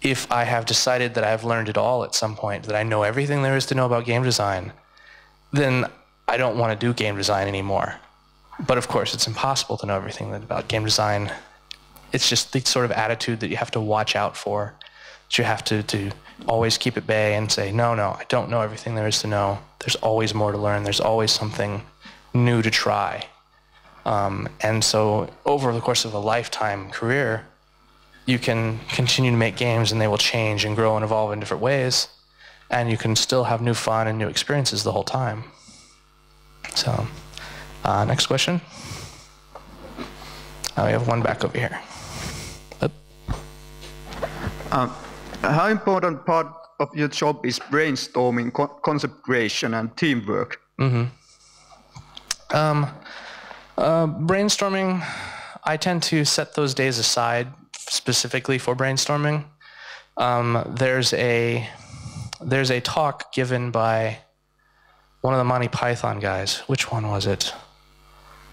if I have decided that I've learned it all at some point, that I know everything there is to know about game design, then I don't want to do game design anymore. But of course, it's impossible to know everything about game design. It's just the sort of attitude that you have to watch out for, that you have to, to always keep at bay and say, no, no, I don't know everything there is to know. There's always more to learn. There's always something new to try. Um, and so over the course of a lifetime career, you can continue to make games and they will change and grow and evolve in different ways, and you can still have new fun and new experiences the whole time. So, uh, next question. Uh, we have one back over here. Oop. Um, how important part of your job is brainstorming, co concept creation, and teamwork? Mm-hmm. Um, uh, brainstorming, I tend to set those days aside specifically for brainstorming. Um, there's a there's a talk given by one of the Monty Python guys. Which one was it?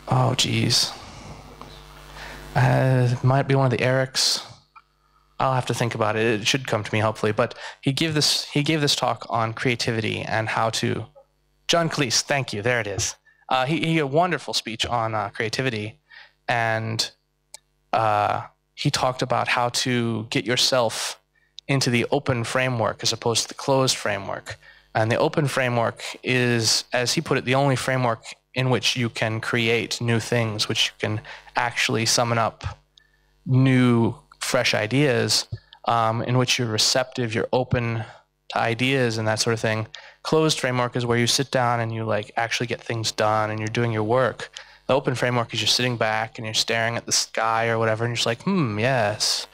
Oh, geez. Uh, it might be one of the Erics. I'll have to think about it. It should come to me, hopefully. But he gave this he gave this talk on creativity and how to. John Cleese, thank you. There it is. Uh, he he had a wonderful speech on uh, creativity, and. Uh, He talked about how to get yourself into the open framework as opposed to the closed framework. And the open framework is, as he put it, the only framework in which you can create new things, which you can actually summon up new, fresh ideas, um, in which you're receptive, you're open to ideas and that sort of thing. Closed framework is where you sit down and you like actually get things done and you're doing your work. The open framework is you're sitting back and you're staring at the sky or whatever, and you're just like, hmm, yes,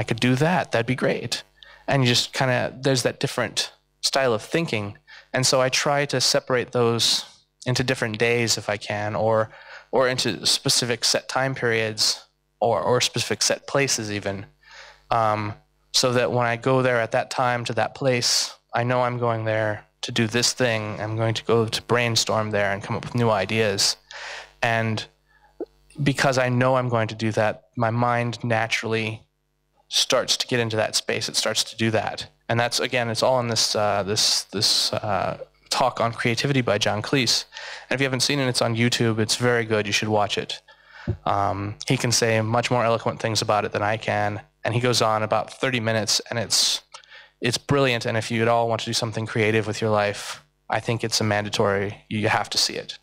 I could do that. That'd be great. And you just kind of, there's that different style of thinking. And so I try to separate those into different days if I can, or or into specific set time periods, or, or specific set places even, um, so that when I go there at that time to that place, I know I'm going there to do this thing. I'm going to go to brainstorm there and come up with new ideas. And because I know I'm going to do that, my mind naturally starts to get into that space. It starts to do that. And that's, again, it's all in this, uh, this, this uh, talk on creativity by John Cleese. And if you haven't seen it, it's on YouTube. It's very good. You should watch it. Um, he can say much more eloquent things about it than I can. And he goes on about thirty minutes, and it's, it's brilliant. And if you at all want to do something creative with your life, I think it's a mandatory. You have to see it.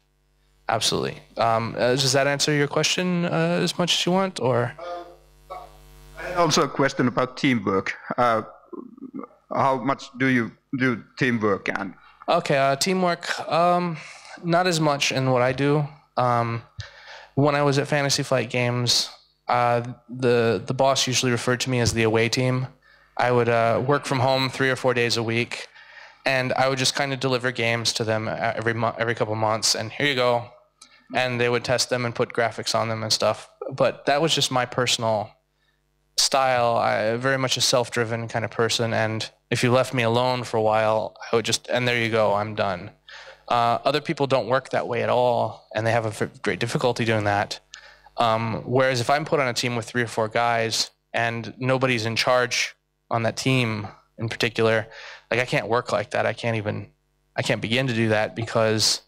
Absolutely. Um, uh, does that answer your question uh, as much as you want, or? Uh, also a question about teamwork. Uh, how much do you do teamwork? And okay, uh, teamwork, um, not as much in what I do. Um, when I was at Fantasy Flight Games, uh, the, the boss usually referred to me as the away team. I would uh, work from home three or four days a week, and I would just kind of deliver games to them every, every couple months, and here you go. And they would test them and put graphics on them and stuff. But that was just my personal style. I'm very much a self-driven kind of person, and if you left me alone for a while, I would just, and there you go, I'm done. Uh, other people don't work that way at all, and they have a great difficulty doing that. Um, whereas if I'm put on a team with three or four guys and nobody's in charge on that team in particular, like I can't work like that. I can't even, I can't begin to do that because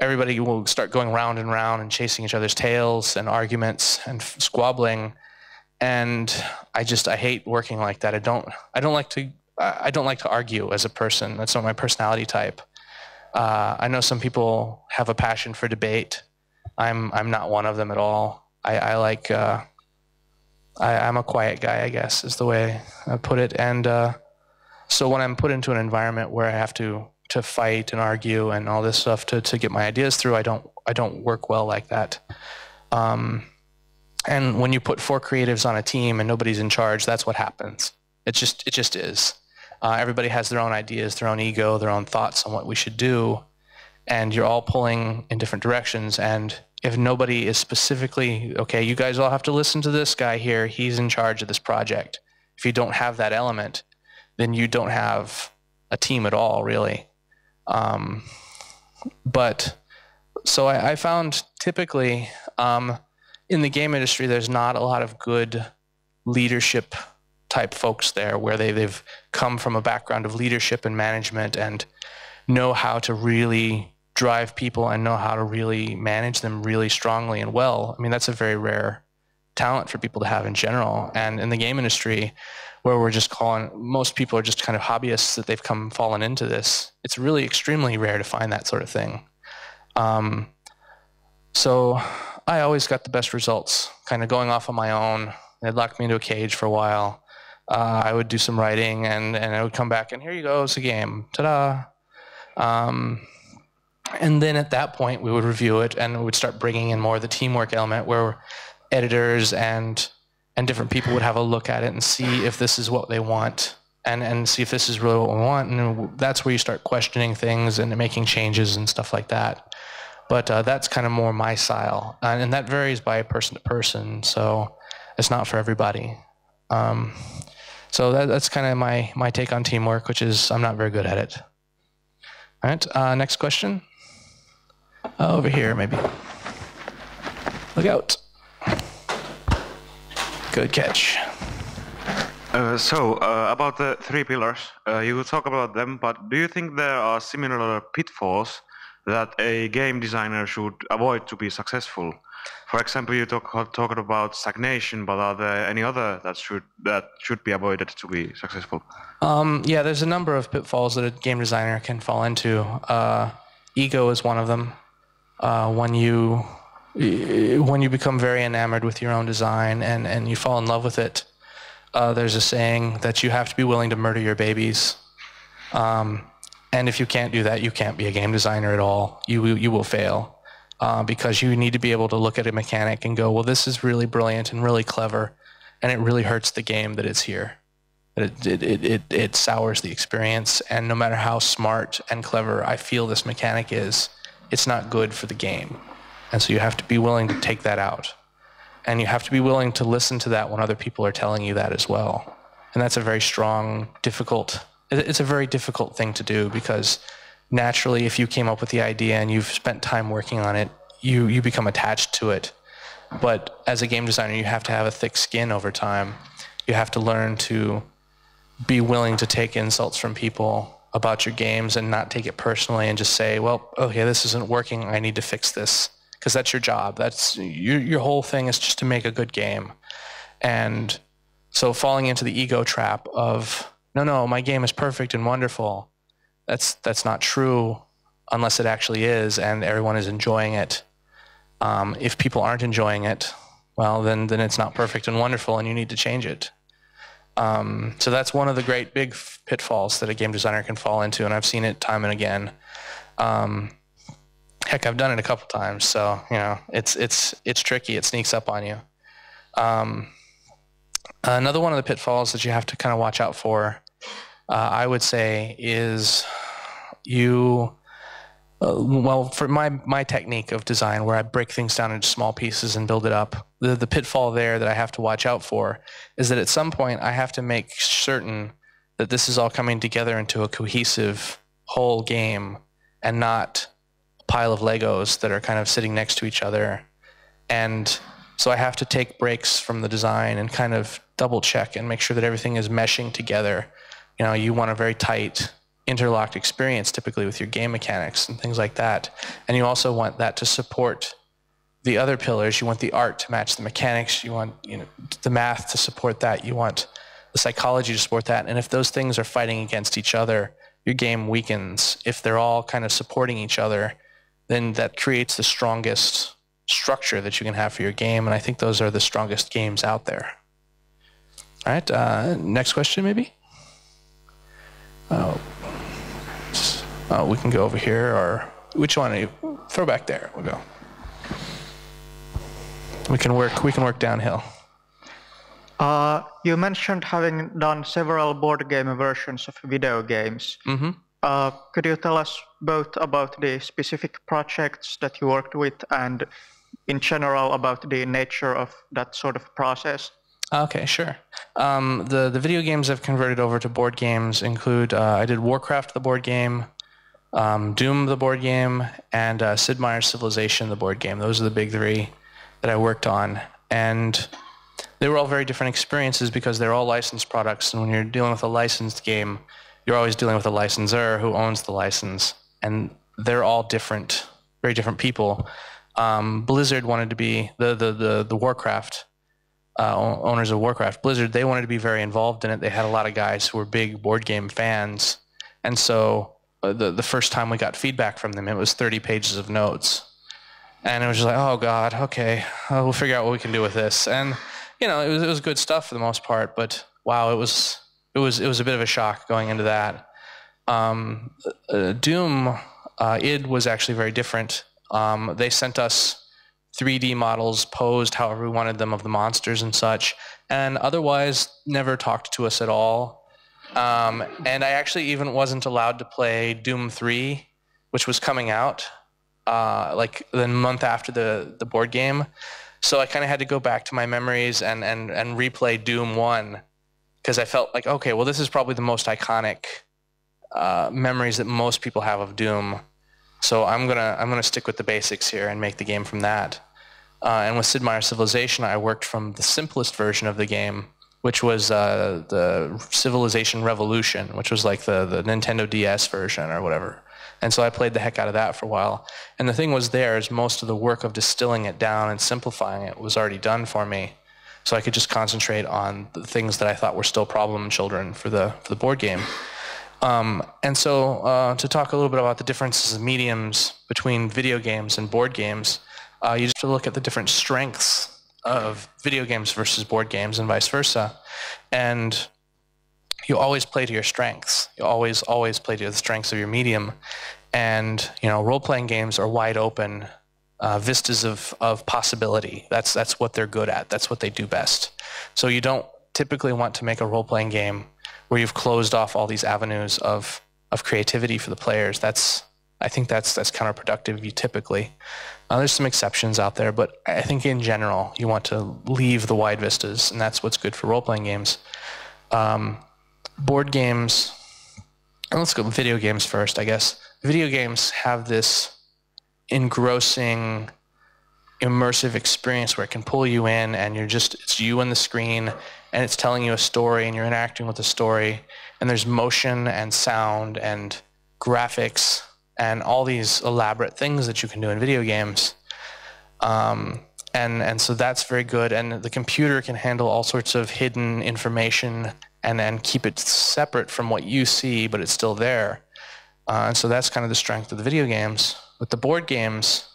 everybody will start going round and round and chasing each other's tails and arguments and squabbling. And I just, I hate working like that. I don't, I don't like to, I don't like to argue as a person. That's not my personality type. Uh, I know some people have a passion for debate. I'm, I'm not one of them at all. I, I like, uh, I, I'm a quiet guy, I guess, is the way I put it. And uh, so when I'm put into an environment where I have to to fight and argue and all this stuff to to get my ideas through, I don't I don't work well like that. Um, and when you put four creatives on a team and nobody's in charge, that's what happens. It just it just is. Uh, everybody has their own ideas, their own ego, their own thoughts on what we should do, and you're all pulling in different directions. And if nobody is specifically, okay, you guys all have to listen to this guy here, he's in charge of this project. If you don't have that element, then you don't have a team at all, really. Um, but, so I, I found typically um, in the game industry, there's not a lot of good leadership type folks there where they, they've come from a background of leadership and management and know how to really drive people and know how to really manage them really strongly and well. I mean, that's a very rare talent for people to have in general. And in the game industry, where we're just calling, most people are just kind of hobbyists that they've come fallen into this. It's really extremely rare to find that sort of thing. Um, so I always got the best results, kind of going off on my own. They'd locked me into a cage for a while. Uh, I would do some writing and, and I would come back and here you go, it's a game, ta-da. Um, And then at that point, we would review it and we would start bringing in more of the teamwork element where editors and and different people would have a look at it and see if this is what they want and, and see if this is really what we want. And that's where you start questioning things and making changes and stuff like that. But uh, that's kind of more my style. And, and that varies by person to person, so it's not for everybody. Um, so that, that's kind of my, my take on teamwork, which is I'm not very good at it. All right, uh, next question. Uh, over here, maybe. Look out. Good catch. Uh, so, uh, about the three pillars, uh, you will talk about them, but do you think there are similar pitfalls that a game designer should avoid to be successful? For example, you talk, talk about stagnation, but are there any other that should, that should be avoided to be successful? Um, yeah, there's a number of pitfalls that a game designer can fall into. Uh, ego is one of them. Uh, when you when you become very enamored with your own design and, and you fall in love with it, uh, there's a saying that you have to be willing to murder your babies. Um, and if you can't do that, you can't be a game designer at all. You, you will fail uh, because you need to be able to look at a mechanic and go, well, this is really brilliant and really clever, and it really hurts the game that it's here. It, it, it, it, it sours the experience, and no matter how smart and clever I feel this mechanic is, it's not good for the game. And so you have to be willing to take that out. And you have to be willing to listen to that when other people are telling you that as well. And that's a very strong, difficult, it's a very difficult thing to do because naturally if you came up with the idea and you've spent time working on it, you, you become attached to it. But as a game designer, you have to have a thick skin over time. You have to learn to be willing to take insults from people about your games and not take it personally and just say, well, okay, this isn't working, I need to fix this. Because that's your job. That's your, your whole thing is just to make a good game. And so falling into the ego trap of, no, no, my game is perfect and wonderful. That's, that's not true unless it actually is and everyone is enjoying it. Um, if people aren't enjoying it, well, then, then it's not perfect and wonderful and you need to change it. Um, so that's one of the great big pitfalls that a game designer can fall into, and I've seen it time and again. Um, heck, I've done it a couple times, so you know it's it's it's tricky. It sneaks up on you. Um, another one of the pitfalls that you have to kind of watch out for, uh, I would say, is you. Uh, well, for my my technique of design, where I break things down into small pieces and build it up, the, the pitfall there that I have to watch out for is that at some point I have to make certain that this is all coming together into a cohesive whole game and not a pile of Legos that are kind of sitting next to each other. And so I have to take breaks from the design and kind of double check and make sure that everything is meshing together. You know, you want a very tight interlocked experience typically with your game mechanics and things like that. And you also want that to support the other pillars. You want the art to match the mechanics. You want, you know, the math to support that. You want the psychology to support that. And if those things are fighting against each other, your game weakens. If they're all kind of supporting each other, then that creates the strongest structure that you can have for your game. And I think those are the strongest games out there. All right, uh, next question maybe? Uh, uh, we can go over here, or which one? Are you? Throw back there, we'll go. We can work, we can work downhill. Uh, you mentioned having done several board game versions of video games. Mm-hmm. Uh, could you tell us both about the specific projects that you worked with and in general about the nature of that sort of process? Okay, sure. Um, the, the video games I've converted over to board games include, uh, I did Warcraft, the board game, um, Doom, the board game, and uh, Sid Meier's Civilization, the board game. Those are the big three that I worked on. And they were all very different experiences because they're all licensed products. And when you're dealing with a licensed game, you're always dealing with a licensor who owns the license. And they're all different, very different people. Um, Blizzard wanted to be, the, the, the, the Warcraft Uh, owners of Warcraft, Blizzard, they wanted to be very involved in it. They had a lot of guys who were big board game fans. And so uh, the, the first time we got feedback from them, it was thirty pages of notes. And it was just like, oh God, okay, oh, we'll figure out what we can do with this. And, you know, it was, it was good stuff for the most part, but wow, it was, it was, it was a bit of a shock going into that. Um, uh, Doom, uh, I D was actually very different. Um, they sent us three D models posed however we wanted them of the monsters and such, and otherwise never talked to us at all. Um, and I actually even wasn't allowed to play Doom three, which was coming out uh, like the month after the, the board game. So I kind of had to go back to my memories and, and, and replay Doom one because I felt like, okay, well, this is probably the most iconic uh, memories that most people have of Doom. So I'm gonna I'm gonna stick with the basics here and make the game from that. Uh, and with Sid Meier's Civilization, I worked from the simplest version of the game, which was uh, the Civilization Revolution, which was like the the Nintendo D S version or whatever. And so I played the heck out of that for a while. And the thing was, there is most of the work of distilling it down and simplifying it was already done for me, so I could just concentrate on the things that I thought were still problem children for the for the board game. Um, and so uh, to talk a little bit about the differences of mediums between video games and board games, uh, you just have to look at the different strengths of video games versus board games and vice versa. And you always play to your strengths. You always, always play to the strengths of your medium. And, you know, role-playing games are wide open uh, vistas of, of possibility. That's, that's what they're good at. That's what they do best. So you don't typically want to make a role-playing game where you've closed off all these avenues of, of creativity for the players. That's, I think that's, that's counterproductive, you typically. Uh, there's some exceptions out there, but I think in general, you want to leave the wide vistas, and that's what's good for role-playing games. Um, board games, and let's go with video games first, I guess. Video games have this engrossing, immersive experience where it can pull you in, and you're just, it's you and the screen, and it's telling you a story, and you're interacting with the story, and there's motion and sound and graphics and all these elaborate things that you can do in video games. Um, and, and so that's very good, and the computer can handle all sorts of hidden information and then keep it separate from what you see, but it's still there. Uh, and so that's kind of the strength of the video games. With the board games,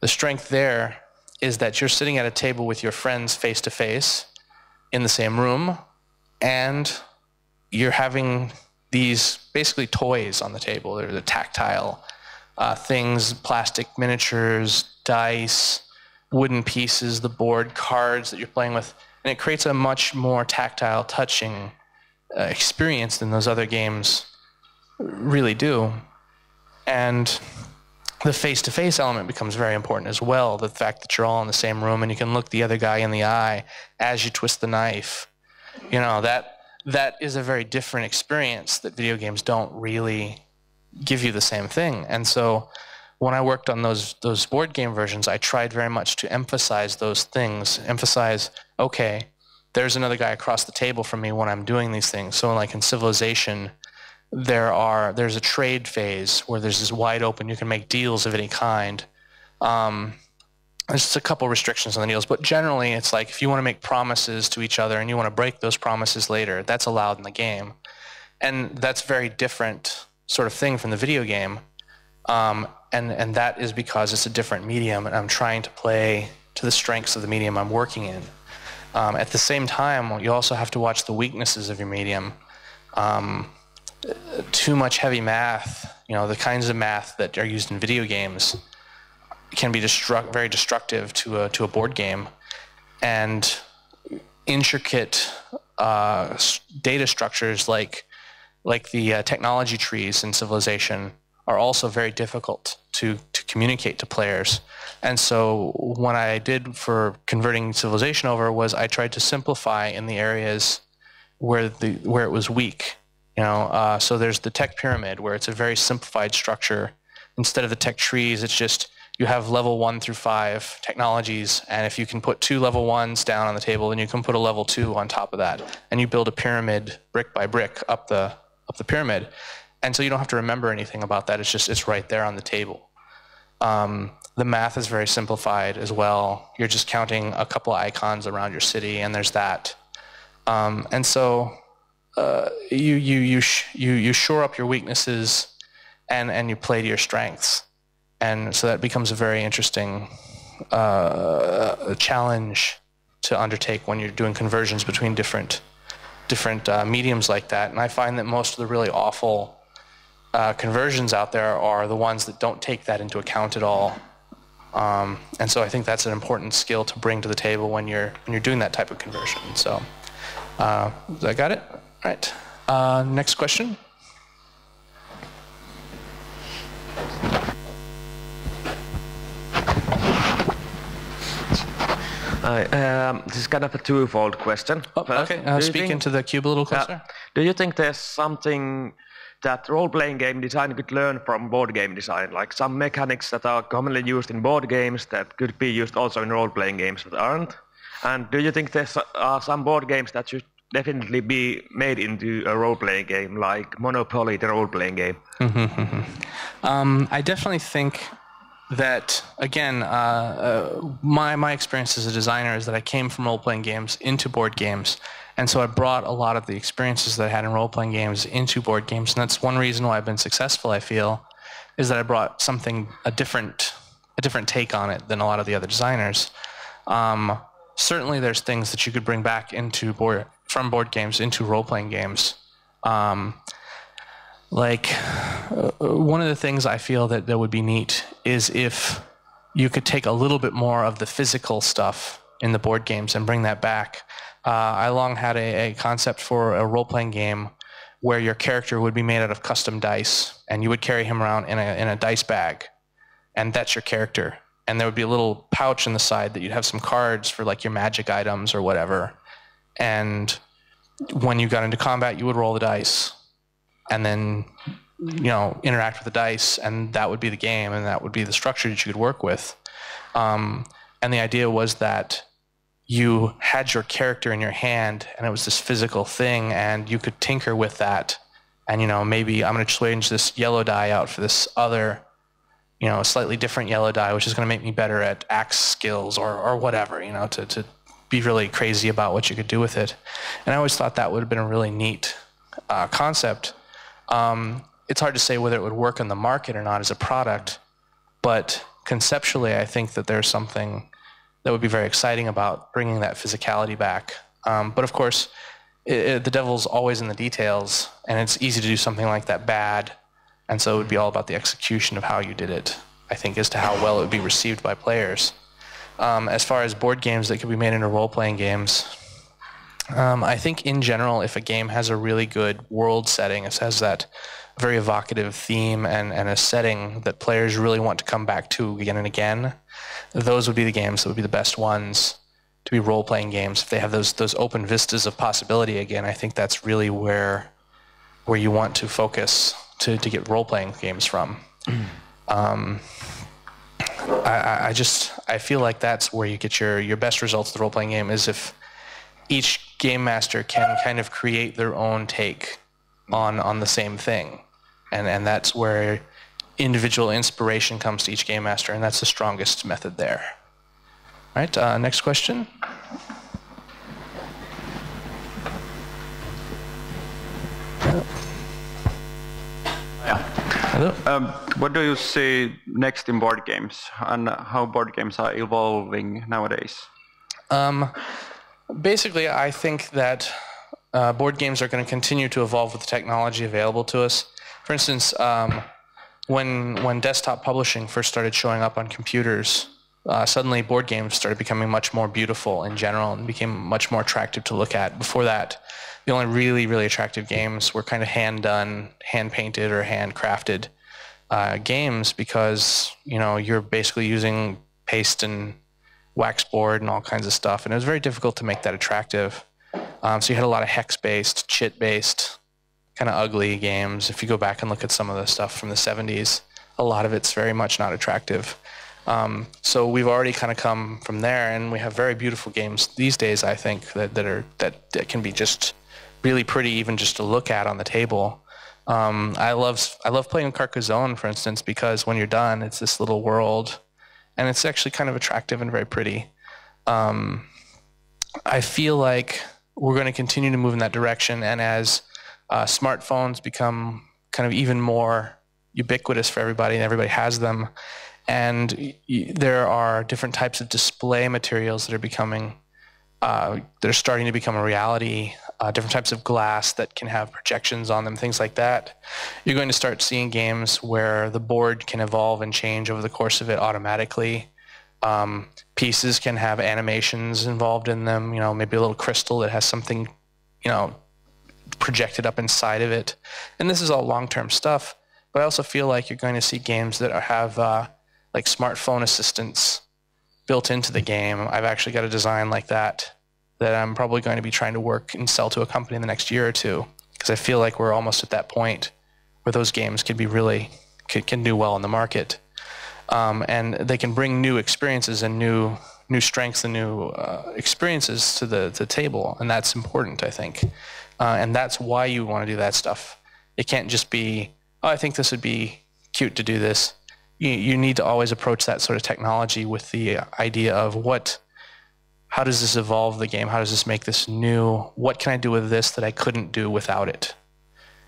the strength there is that you're sitting at a table with your friends face to face in the same room, and you're having these basically toys on the table. They're the tactile uh, things, plastic miniatures, dice, wooden pieces, the board, cards that you're playing with, and it creates a much more tactile, touching uh, experience than those other games really do. And the face-to-face element becomes very important as well. The fact that you're all in the same room and you can look the other guy in the eye as you twist the knife. You know, that that is a very different experience that video games don't really give you the same thing. And so when I worked on those, those board game versions, I tried very much to emphasize those things, emphasize, okay, there's another guy across the table from me when I'm doing these things. So like in Civilization, there are there's a trade phase where there's this wide open, you can make deals of any kind. Um, there's just a couple restrictions on the deals, but generally it's like if you want to make promises to each other and you want to break those promises later, that's allowed in the game. And that's very different sort of thing from the video game. Um, and, and that is because it's a different medium and I'm trying to play to the strengths of the medium I'm working in. Um, at the same time, you also have to watch the weaknesses of your medium. Um, too much heavy math, you know, the kinds of math that are used in video games can be destruct very destructive to a, to a board game. And intricate uh, data structures like like the uh, technology trees in Civilization are also very difficult to, to communicate to players. And so what I did for converting Civilization over was I tried to simplify in the areas where the where it was weak. You know, uh, so there's the tech pyramid where it's a very simplified structure. Instead of the tech trees, it's just you have level one through five technologies, and if you can put two level ones down on the table, then you can put a level two on top of that, and you build a pyramid brick by brick up the up the pyramid. And so you don't have to remember anything about that. It's just, it's right there on the table. Um, the math is very simplified as well. You're just counting a couple of icons around your city, and there's that. Um, and so uh, you, you, you, sh you, you shore up your weaknesses, and, and you play to your strengths. And so that becomes a very interesting uh, challenge to undertake when you're doing conversions between different, different uh, mediums like that. And I find that most of the really awful Uh, conversions out there are the ones that don't take that into account at all, um, and so I think that's an important skill to bring to the table when you're when you're doing that type of conversion. So, uh, I got it. All right. Uh, next question. Uh, um, this is kind of a twofold question. Oh, okay. Uh, speak think, into the cube a little closer. Uh, do you think there's something that role-playing game design could learn from board game design, like some mechanics that are commonly used in board games that could be used also in role-playing games that aren't? And do you think there are some board games that should definitely be made into a role-playing game, like Monopoly, the role-playing game? Mm-hmm, mm-hmm. Um, I definitely think that, again, uh, uh, my, my experience as a designer is that I came from role-playing games into board games. And so I brought a lot of the experiences that I had in role-playing games into board games, and that's one reason why I've been successful, I feel, is that I brought something, a different a different take on it than a lot of the other designers. Um, certainly there's things that you could bring back into board, from board games into role-playing games. Um, like, uh, one of the things I feel that, that would be neat is if you could take a little bit more of the physical stuff in the board games and bring that back. Uh, I long had a, a concept for a role-playing game where your character would be made out of custom dice, and you would carry him around in a, in a dice bag, and that's your character. And there would be a little pouch in the side that you'd have some cards for like your magic items or whatever. And when you got into combat, you would roll the dice and then, you know, interact with the dice, and that would be the game, and that would be the structure that you could work with. Um, and the idea was that you had your character in your hand, and it was this physical thing, and you could tinker with that. And, you know, maybe I'm going to change this yellow die out for this other, you know, slightly different yellow die, which is going to make me better at axe skills or, or whatever, you know, to, to be really crazy about what you could do with it. And I always thought that would have been a really neat uh, concept. Um, it's hard to say whether it would work on the market or not as a product, but conceptually I think that there's something that would be very exciting about bringing that physicality back. Um, but of course, it, it, the devil's always in the details, and it's easy to do something like that bad. And so it would be all about the execution of how you did it, I think, as to how well it would be received by players. Um, as far as board games that could be made into role-playing games, um, I think in general, if a game has a really good world setting, it has that very evocative theme and, and a setting that players really want to come back to again and again, those would be the games that would be the best ones to be role-playing games. If they have those those open vistas of possibility again, I think that's really where where you want to focus to, to get role-playing games from. um, I, I just I feel like that's where you get your your best results with the role-playing game, is if each game master can kind of create their own take on on the same thing, and and that's where individual inspiration comes to each game master, and that's the strongest method there. All right, uh, next question. Yeah. Um, what do you see next in board games, and how board games are evolving nowadays? Um, basically, I think that uh, board games are going to continue to evolve with the technology available to us. For instance, um, when when desktop publishing first started showing up on computers, uh, suddenly board games started becoming much more beautiful in general and became much more attractive to look at. Before that, the only really, really attractive games were kind of hand-done, hand-painted, or hand-crafted uh, games, because, you know, you're basically using paste and wax board and all kinds of stuff, and it was very difficult to make that attractive. Um, so you had a lot of hex-based, chit-based, kind of ugly games. If you go back and look at some of the stuff from the seventies, a lot of it's very much not attractive. Um, so we've already kind of come from there, and we have very beautiful games these days, I think, that, that, are, that, that can be just really pretty even just to look at on the table. Um, I love I love playing Carcassonne, for instance, because when you're done, it's this little world, and it's actually kind of attractive and very pretty. Um, I feel like we're going to continue to move in that direction, and as uh, smartphones become kind of even more ubiquitous for everybody, and everybody has them, and y there are different types of display materials that are becoming, uh, that are starting to become a reality. Uh, different types of glass that can have projections on them, things like that. You're going to start seeing games where the board can evolve and change over the course of it automatically. Um, pieces can have animations involved in them, you know, maybe a little crystal that has something, you know, projected up inside of it. And this is all long-term stuff, but I also feel like you're going to see games that have uh, like smartphone assistants built into the game. I've actually got a design like that that I'm probably going to be trying to work and sell to a company in the next year or two, because I feel like we're almost at that point where those games could be really, could, can do well in the market. Um, and they can bring new experiences and new new strengths and new uh, experiences to the, the table, and that's important, I think. Uh, and that's why you want to do that stuff. It can't just be, oh, I think this would be cute to do this. You, you need to always approach that sort of technology with the idea of what, how does this evolve the game? How does this make this new? What can I do with this that I couldn't do without it?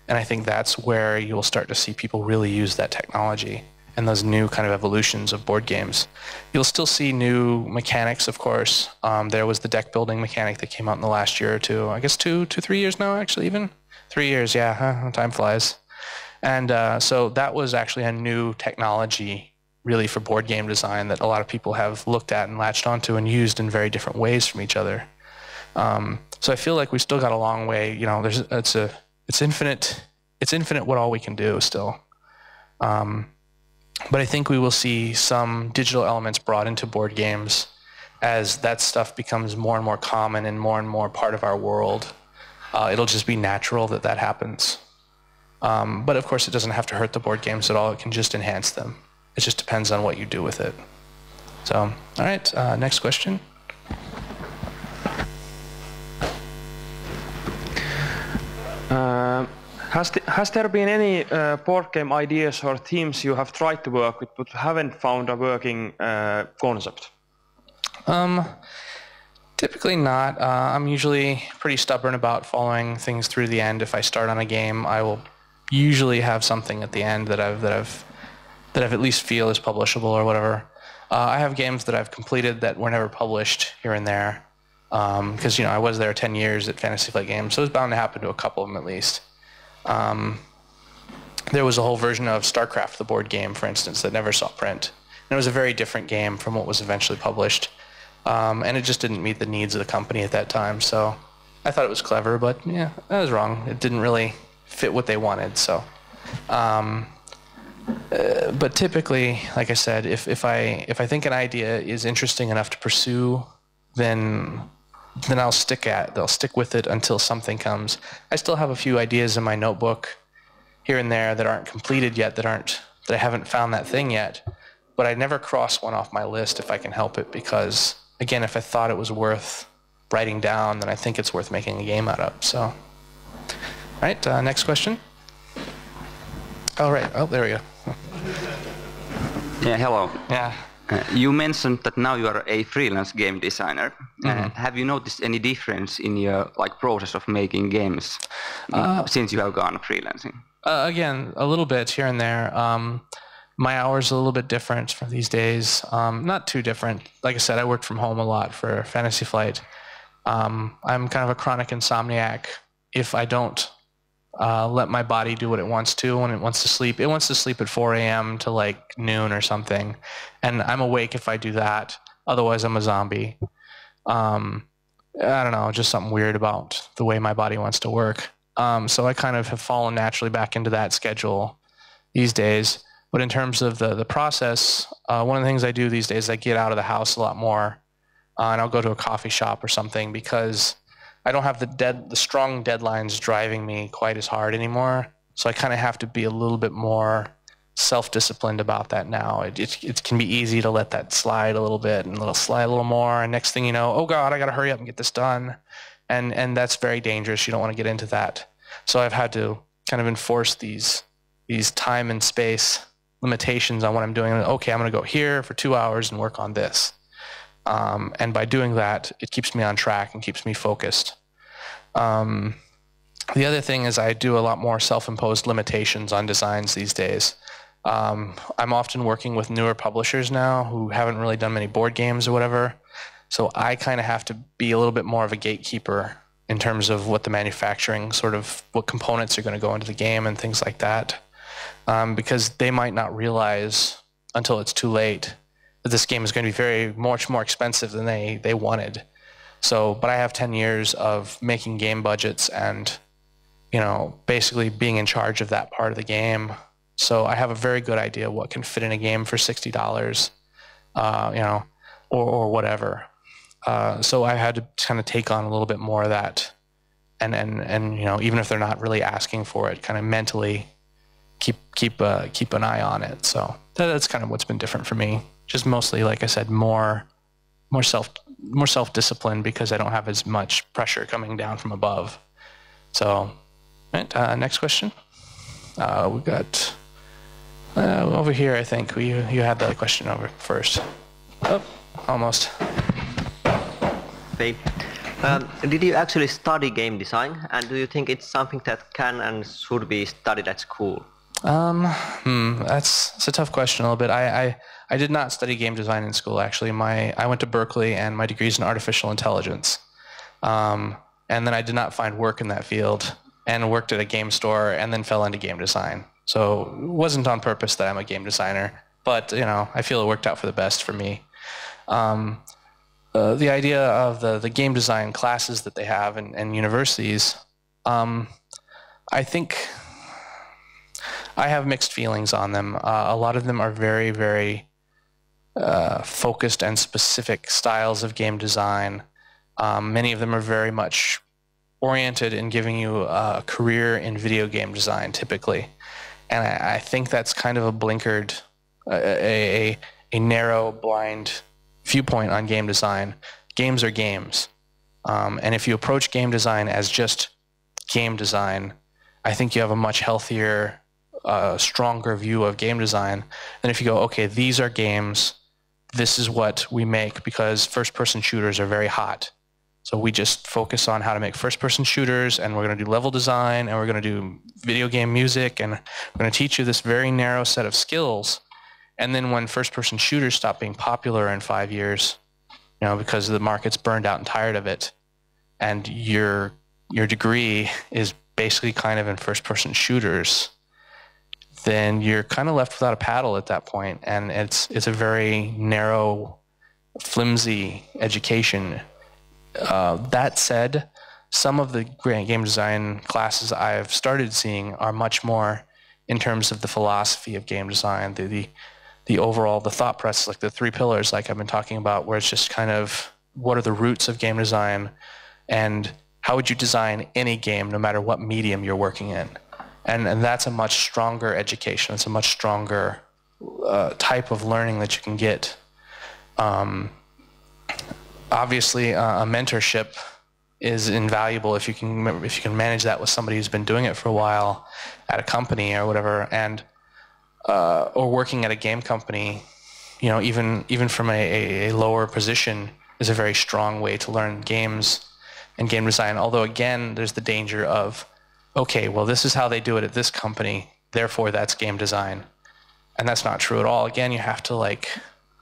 And I think that's where you'll start to see people really use that technology and those new kind of evolutions of board games. You'll still see new mechanics, of course. Um, there was the deck building mechanic that came out in the last year or two, I guess two, two, three years now, actually, even. Three years, yeah, huh? Time flies. And uh, so that was actually a new technology really for board game design that a lot of people have looked at and latched onto and used in very different ways from each other. Um, so I feel like we've still got a long way. You know, there's it's a it's infinite. It's infinite what all we can do still. Um, but I think we will see some digital elements brought into board games as that stuff becomes more and more common and more and more part of our world. Uh, it'll just be natural that that happens. Um, but of course, it doesn't have to hurt the board games at all. It can just enhance them. It just depends on what you do with it. So, all right, uh, next question. Uh, has, th has there been any uh, board game ideas or themes you have tried to work with but haven't found a working uh, concept? Um, typically not. Uh, I'm usually pretty stubborn about following things through the end. If I start on a game, I will usually have something at the end that I've that I've that I've at least feel is publishable or whatever. Uh, I have games that I've completed that were never published here and there, because um, you know, I was there ten years at Fantasy Flight Games, so it was bound to happen to a couple of them at least. Um, there was a whole version of StarCraft, the board game, for instance, that never saw print, and it was a very different game from what was eventually published, um, and it just didn't meet the needs of the company at that time. So I thought it was clever, but yeah, I was wrong. It didn't really fit what they wanted. So. Um, Uh, but typically, like I said, if, if I if I think an idea is interesting enough to pursue, then then I'll stick at they'll stick with it until something comes. I still have a few ideas in my notebook here and there that aren't completed yet, that aren't that I haven't found that thing yet. But I never cross one off my list if I can help it, because again, if I thought it was worth writing down, then I think it's worth making a game out of. So, all right, uh, next question. All right, oh, there we go. Yeah, hello. Yeah. Uh, you mentioned that now you are a freelance game designer. Mm-hmm. uh, have you noticed any difference in your like process of making games uh, uh, since you have gone freelancing? Uh, again, a little bit here and there. Um, my hours are a little bit different from these days. Um, not too different. Like I said, I work from home a lot for Fantasy Flight. Um, I'm kind of a chronic insomniac. If I don't uh, let my body do what it wants to when it wants to sleep, it wants to sleep at four A M to like noon or something. And I'm awake if I do that. Otherwise, I'm a zombie. Um, I don't know, just something weird about the way my body wants to work. Um, so I kind of have fallen naturally back into that schedule these days. But in terms of the, the process, uh, one of the things I do these days is I get out of the house a lot more. Uh, and I'll go to a coffee shop or something because I don't have the dead, the strong deadlines driving me quite as hard anymore. So I kind of have to be a little bit more self-disciplined about that now. It, it, it can be easy to let that slide a little bit and a little slide a little more. And next thing you know, oh God, I got to hurry up and get this done. And, and that's very dangerous. You don't want to get into that. So I've had to kind of enforce these, these time and space limitations on what I'm doing. Okay, I'm going to go here for two hours and work on this. Um, and by doing that, it keeps me on track and keeps me focused. Um, the other thing is I do a lot more self-imposed limitations on designs these days. Um, I'm often working with newer publishers now who haven't really done many board games or whatever. So I kind of have to be a little bit more of a gatekeeper in terms of what the manufacturing, sort of what components are going to go into the game and things like that. Um, because they might not realize until it's too late that this game is going to be very much more expensive than they, they wanted. So, but I have ten years of making game budgets and, you know, basically being in charge of that part of the game. So I have a very good idea what can fit in a game for sixty dollars, uh, you know, or, or whatever. Uh, so I had to kind of take on a little bit more of that. And, and, and, you know, even if they're not really asking for it, kind of mentally keep, keep, uh, keep an eye on it. So that, that's kind of what's been different for me. Just mostly, like I said, more, more self, more self-discipline because I don't have as much pressure coming down from above. So, right, uh, next question. Uh, we got uh, over here. I think we you had the question over first. Oh, almost. Hey. Um, did you actually study game design, and do you think it's something that can and should be studied at school? Um, hmm, that's, that's a tough question a little bit. I, I, I did not study game design in school, actually. My, I went to Berkeley, and my degree is in artificial intelligence. Um, and then I did not find work in that field, and worked at a game store, and then fell into game design. So it wasn't on purpose that I'm a game designer, but, you know, I feel it worked out for the best for me. Um, Uh, the idea of the, the game design classes that they have in, in universities, um, I think I have mixed feelings on them. Uh, a lot of them are very, very uh, focused and specific styles of game design. Um, many of them are very much oriented in giving you a career in video game design, typically. And I, I think that's kind of a blinkered, a, a, a narrow, blind viewpoint on game design. Games are games. Um, and if you approach game design as just game design, I think you have a much healthier, uh, stronger view of game design than if you go, okay, these are games, this is what we make because first-person shooters are very hot. So we just focus on how to make first-person shooters, and we're going to do level design, and we're going to do video game music, and we're going to teach you this very narrow set of skills. And then when first-person shooters stop being popular in five years, you know, because the market's burned out and tired of it, and your your degree is basically kind of in first-person shooters, then you're kind of left without a paddle at that point, and it's it's a very narrow, flimsy education. Uh, that said, some of the game design classes I've started seeing are much more in terms of the philosophy of game design, the the the overall, the thought process, like the three pillars like I've been talking about, where it's just kind of what are the roots of game design and how would you design any game no matter what medium you're working in. And, and that's a much stronger education. It's a much stronger uh, type of learning that you can get. Um, obviously uh, a mentorship is invaluable if you can if you can manage that with somebody who's been doing it for a while at a company or whatever, and uh, or working at a game company, you know, even even from a, a lower position is a very strong way to learn games and game design. Although again, there's the danger of, okay, well, this is how they do it at this company, therefore that's game design, and that's not true at all. Again, you have to like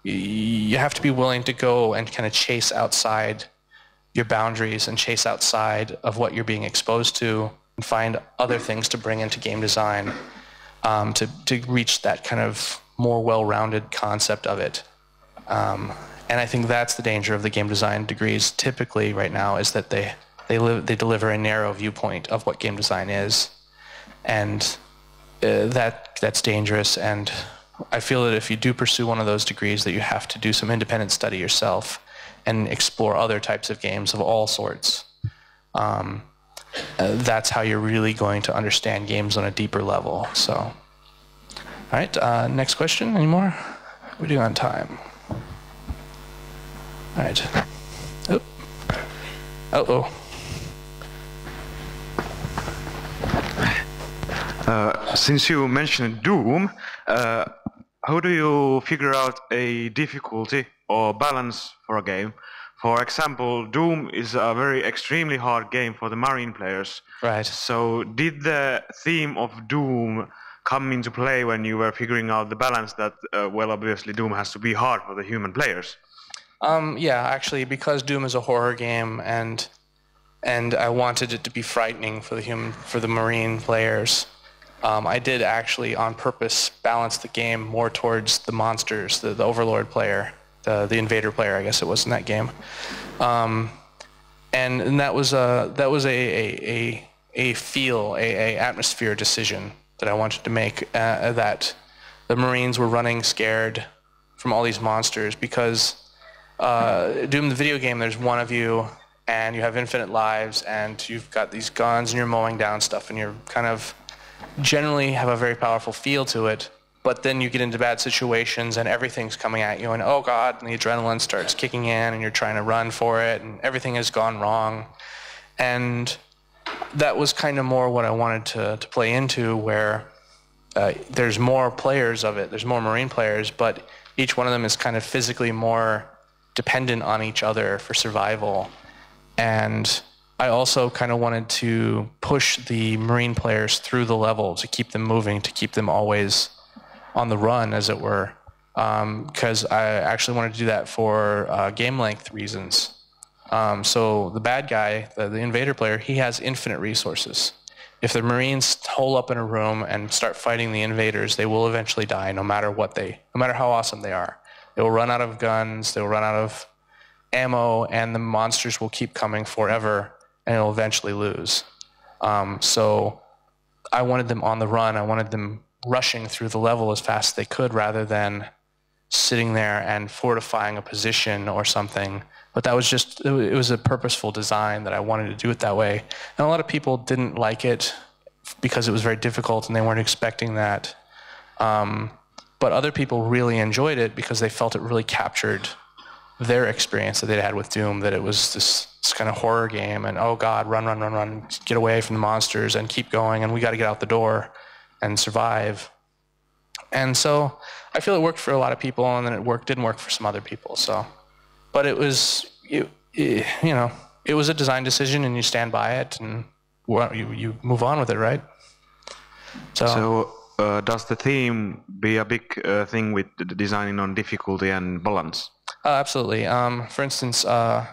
you have to be willing to go and kind of chase outside your boundaries and chase outside of what you're being exposed to and find other things to bring into game design um, to, to reach that kind of more well-rounded concept of it. Um, and I think that's the danger of the game design degrees typically right now, is that they, they, live, they deliver a narrow viewpoint of what game design is. And uh, that, that's dangerous. And I feel that if you do pursue one of those degrees, that you have to do some independent study yourself and explore other types of games of all sorts. Um, uh, that's how you're really going to understand games on a deeper level. So, all right, uh, next question, any more? We're doing on time. All right. Oh. Uh-oh. Uh, since you mentioned Doom, uh, how do you figure out a difficulty or balance for a game? For example, Doom is a very extremely hard game for the Marine players. Right. So did the theme of Doom come into play when you were figuring out the balance that, uh, well, obviously Doom has to be hard for the human players? Um, yeah, actually, because Doom is a horror game, and and I wanted it to be frightening for the human, for the Marine players. Um, I did actually, on purpose, balance the game more towards the monsters, the, the Overlord player, the, the Invader player, I guess it was in that game, um, and and that was a that was a a a, a feel, a, a atmosphere decision that I wanted to make. Uh, that the Marines were running scared from all these monsters, because uh, Doom the video game, there's one of you and you have infinite lives and you've got these guns and you're mowing down stuff and you're kind of generally have a very powerful feel to it, but then you get into bad situations and everything's coming at you and oh god, and the adrenaline starts kicking in and you're trying to run for it and everything has gone wrong. And that was kind of more what I wanted to, to play into, where uh, there's more players of it, there's more Marine players, but each one of them is kind of physically more dependent on each other for survival. And I also kind of wanted to push the Marine players through the level to keep them moving, to keep them always on the run, as it were, because um, I actually wanted to do that for uh, game length reasons. Um, so the bad guy, the, the Invader player, he has infinite resources. If the Marines hole up in a room and start fighting the Invaders, they will eventually die, no matter what they, no matter how awesome they are. They will run out of guns, they will run out of ammo, and the monsters will keep coming forever, and it'll eventually lose. Um, so I wanted them on the run. I wanted them rushing through the level as fast as they could, rather than sitting there and fortifying a position or something. But that was just, it was a purposeful design that I wanted to do it that way. And a lot of people didn't like it because it was very difficult and they weren't expecting that. Um, but other people really enjoyed it because they felt it really captured their experience that they'd had with Doom, that it was this, this kind of horror game and oh god, run, run, run, run, get away from the monsters and keep going and we gotta get out the door and survive. And so I feel it worked for a lot of people, and then it worked didn't work for some other people. So, but it was, it, it, you know, it was a design decision and you stand by it and well, you, you move on with it, right? So, so uh, does the theme be a big uh, thing with the designing on difficulty and balance? Uh, absolutely. Um, for instance, uh,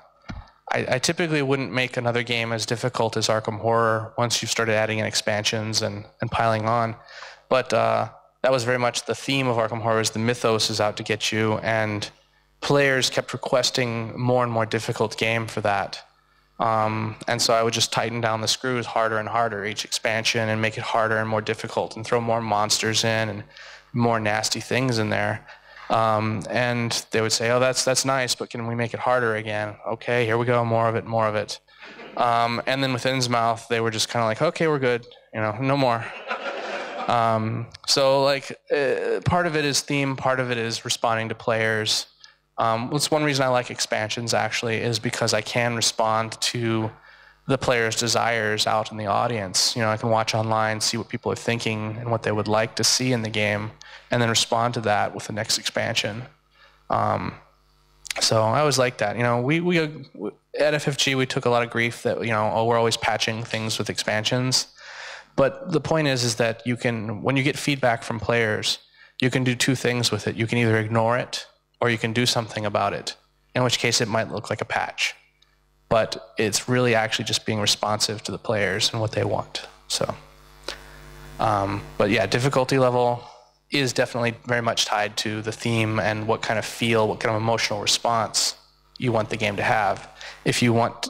I, I typically wouldn't make another game as difficult as Arkham Horror once you've started adding in expansions and, and piling on. But uh, that was very much the theme of Arkham Horror, is the mythos is out to get you, and players kept requesting more and more difficult game for that. Um, and so I would just tighten down the screws harder and harder each expansion and make it harder and more difficult and throw more monsters in and more nasty things in there. Um, and they would say, oh, that's, that's nice, but can we make it harder again? Okay, here we go, more of it, more of it. Um, and then with Innsmouth, they were just kind of like, okay, we're good, you know, no more. Um, so like, uh, part of it is theme, part of it is responding to players. Um, that's one reason I like expansions, actually, is because I can respond to the player's desires out in the audience. You know, I can watch online, see what people are thinking and what they would like to see in the game, and then respond to that with the next expansion. Um, so I always like that. You know, we, we at F F G, we took a lot of grief that, you know, oh, we're always patching things with expansions. But the point is, is that you can, when you get feedback from players, you can do two things with it. You can either ignore it, or you can do something about it, in which case it might look like a patch. But it's really actually just being responsive to the players and what they want. So, um, but yeah, difficulty level is definitely very much tied to the theme and what kind of feel, what kind of emotional response you want the game to have. If you want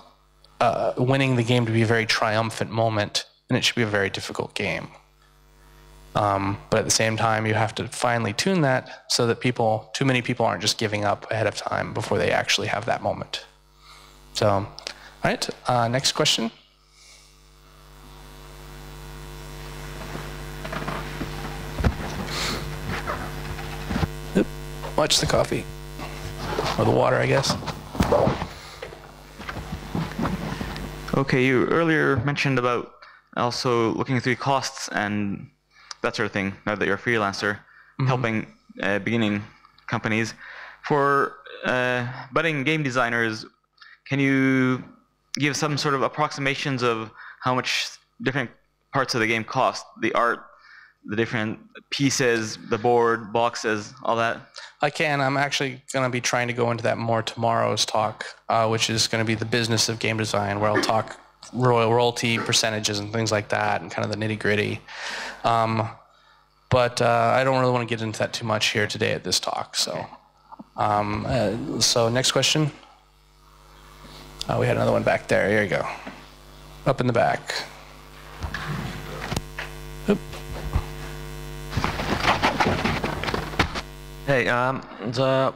uh, winning the game to be a very triumphant moment, then it should be a very difficult game. Um, but at the same time, you have to finely tune that so that people, too many people aren't just giving up ahead of time before they actually have that moment. So, all right, uh, next question. Oop, watch the coffee, or the water, I guess. Okay, you earlier mentioned about also looking through costs and that sort of thing, now that you're a freelancer, mm-hmm. helping uh, beginning companies. For uh, budding game designers, can you give some sort of approximations of how much different parts of the game cost? The art, the different pieces, the board, boxes, all that? I can. I'm actually going to be trying to go into that more tomorrow's talk, uh, which is going to be the business of game design, where I'll talk royalty percentages and things like that, and kind of the nitty-gritty. Um, but uh, I don't really want to get into that too much here today at this talk. So, um, uh, so next question. Uh, we had another one back there. Here you go. Up in the back. Oop. Hey, um, the,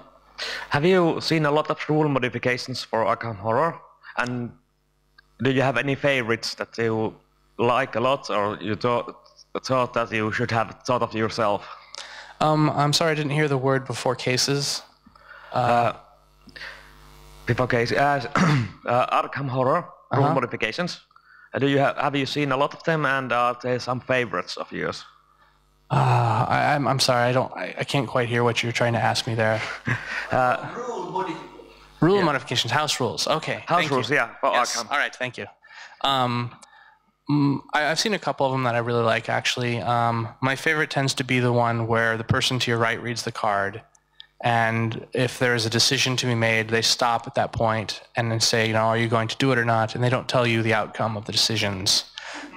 have you seen a lot of rule modifications for Arkham Horror? And do you have any favorites that you like a lot, or you thought, thought that you should have thought of yourself? Um, I'm sorry, I didn't hear the word before cases. Uh, uh, before cases. Uh, uh, Arkham Horror, rule uh-huh. modifications. Uh, do you have, have you seen a lot of them, and are there some favorites of yours? Uh, I, I'm, I'm sorry, I, don't, I, I can't quite hear what you're trying to ask me there. uh, rule modifications. Rule yeah. modifications, house rules. Okay. House thank rules, you. yeah. For yes. Arkham. All right, thank you. Um, I, I've seen a couple of them that I really like, actually. Um, my favorite tends to be the one where the person to your right reads the card, and if there is a decision to be made, they stop at that point and then say, you know, are you going to do it or not? And they don't tell you the outcome of the decisions.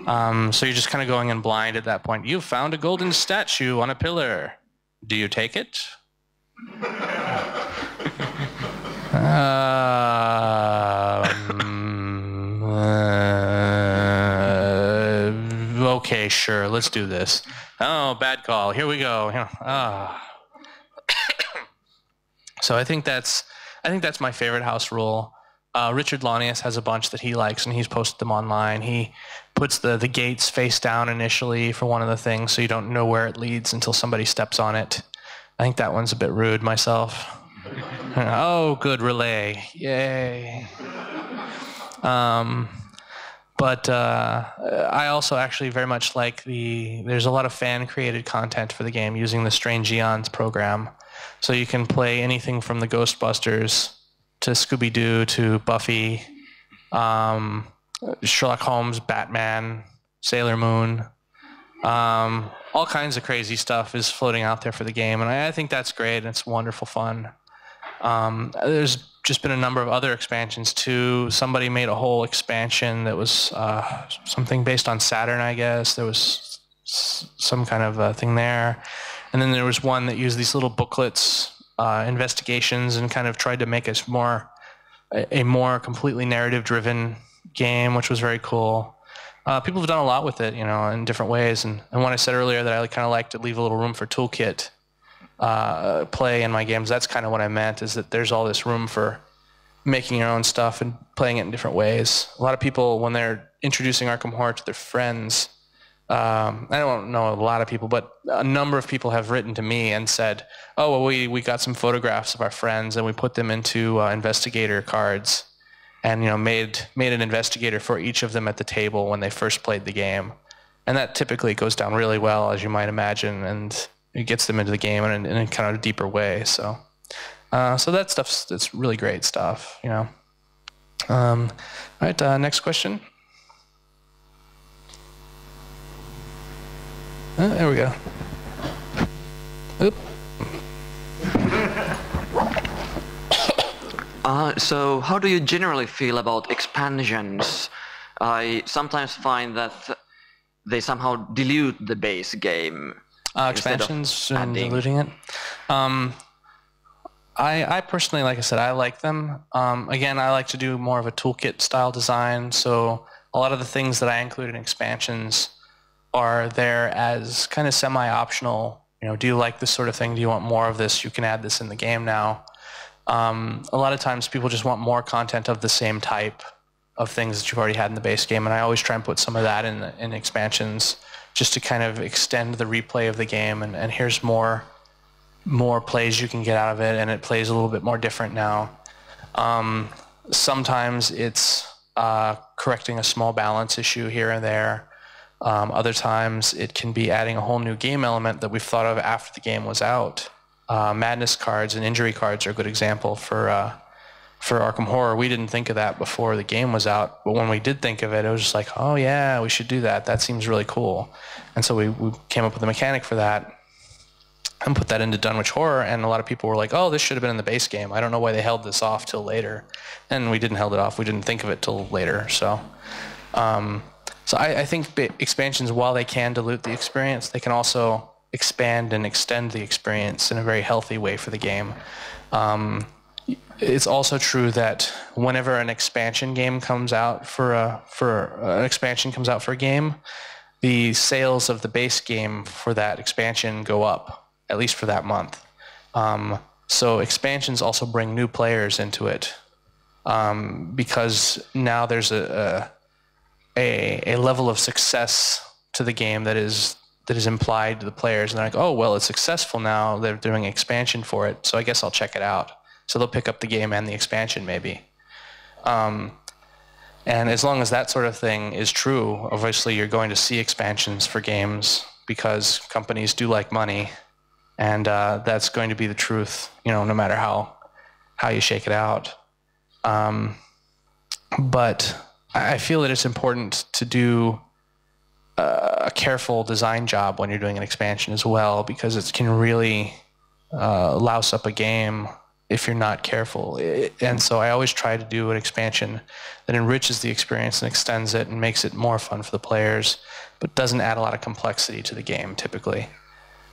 Um, so you're just kind of going in blind at that point. You've found a golden statue on a pillar. Do you take it? Um, uh, okay, sure, let's do this. Oh, bad call. Here we go. Ah. So I think that's I think that's my favorite house rule. Uh, Richard Lanius has a bunch that he likes, and he's posted them online. He puts the the gates face down initially for one of the things, so you don't know where it leads until somebody steps on it. I think that one's a bit rude myself. Oh, good relay. Yay. Um, but uh, I also actually very much like the, there's a lot of fan-created content for the game using the Strange-Eons program. So you can play anything from the Ghostbusters to Scooby-Doo to Buffy, um, Sherlock Holmes, Batman, Sailor Moon. Um, all kinds of crazy stuff is floating out there for the game, and I, I think that's great, and it's wonderful fun. Um, there's just been a number of other expansions too. Somebody made a whole expansion that was uh, something based on Saturn, I guess. There was s some kind of uh, thing there. And then there was one that used these little booklets, uh, investigations, and kind of tried to make us more, a, a more completely narrative-driven game, which was very cool. Uh, people have done a lot with it, you know, in different ways. And, and when I said earlier that I kind of like to leave a little room for toolkit, Uh, play in my games, that's kind of what I meant, is that there's all this room for making your own stuff and playing it in different ways. A lot of people, when they're introducing Arkham Horror to their friends, Um, I don't know a lot of people, but a number of people have written to me and said, oh, well, we, we got some photographs of our friends and we put them into uh, investigator cards and, you know, made, made an investigator for each of them at the table when they first played the game. And that typically goes down really well, as you might imagine, and it gets them into the game in, in a kind of a deeper way. So, uh, so that stuff's, that's really great stuff, you know. Um, all right, uh, next question. Oh, there we go. Oop. Uh, so, how do you generally feel about expansions? I sometimes find that they somehow dilute the base game. Uh, expansions and diluting it. Um, I, I personally, like I said, I like them. Um, again, I like to do more of a toolkit style design, so a lot of the things that I include in expansions are there as kind of semi-optional. You know, do you like this sort of thing? Do you want more of this? You can add this in the game now. Um, a lot of times people just want more content of the same type of things that you've already had in the base game, and I always try and put some of that in, in expansions just to kind of extend the replay of the game, and, and here's more more plays you can get out of it, and it plays a little bit more different now. Um, sometimes it's uh, correcting a small balance issue here and there. Um, other times it can be adding a whole new game element that we've thought of after the game was out. Uh, madness cards and injury cards are a good example for uh, for Arkham Horror. We didn't think of that before the game was out, but when we did think of it, it was just like, oh yeah, we should do that. That seems really cool. And so we, we came up with a mechanic for that and put that into Dunwich Horror, and a lot of people were like, oh, this should have been in the base game. I don't know why they held this off till later. And we didn't held it off. We didn't think of it till later. So. Um, So I, I think expansions, while they can dilute the experience, they can also expand and extend the experience in a very healthy way for the game. Um, it's also true that whenever an expansion game comes out for a for an expansion comes out for a game, the sales of the base game for that expansion go up, at least for that month. Um, so expansions also bring new players into it, um, because now there's a, a A, a level of success to the game that is that is implied to the players, and they're like, oh well, it's successful now, they're doing expansion for it, so I guess I'll check it out. So they'll pick up the game and the expansion maybe. Um, and as long as that sort of thing is true, obviously you're going to see expansions for games because companies do like money, and uh, that's going to be the truth, you know, no matter how how you shake it out. Um, but I feel that it's important to do uh, a careful design job when you're doing an expansion as well, because it can really uh, louse up a game if you're not careful. It, and so I always try to do an expansion that enriches the experience and extends it and makes it more fun for the players, but doesn't add a lot of complexity to the game typically.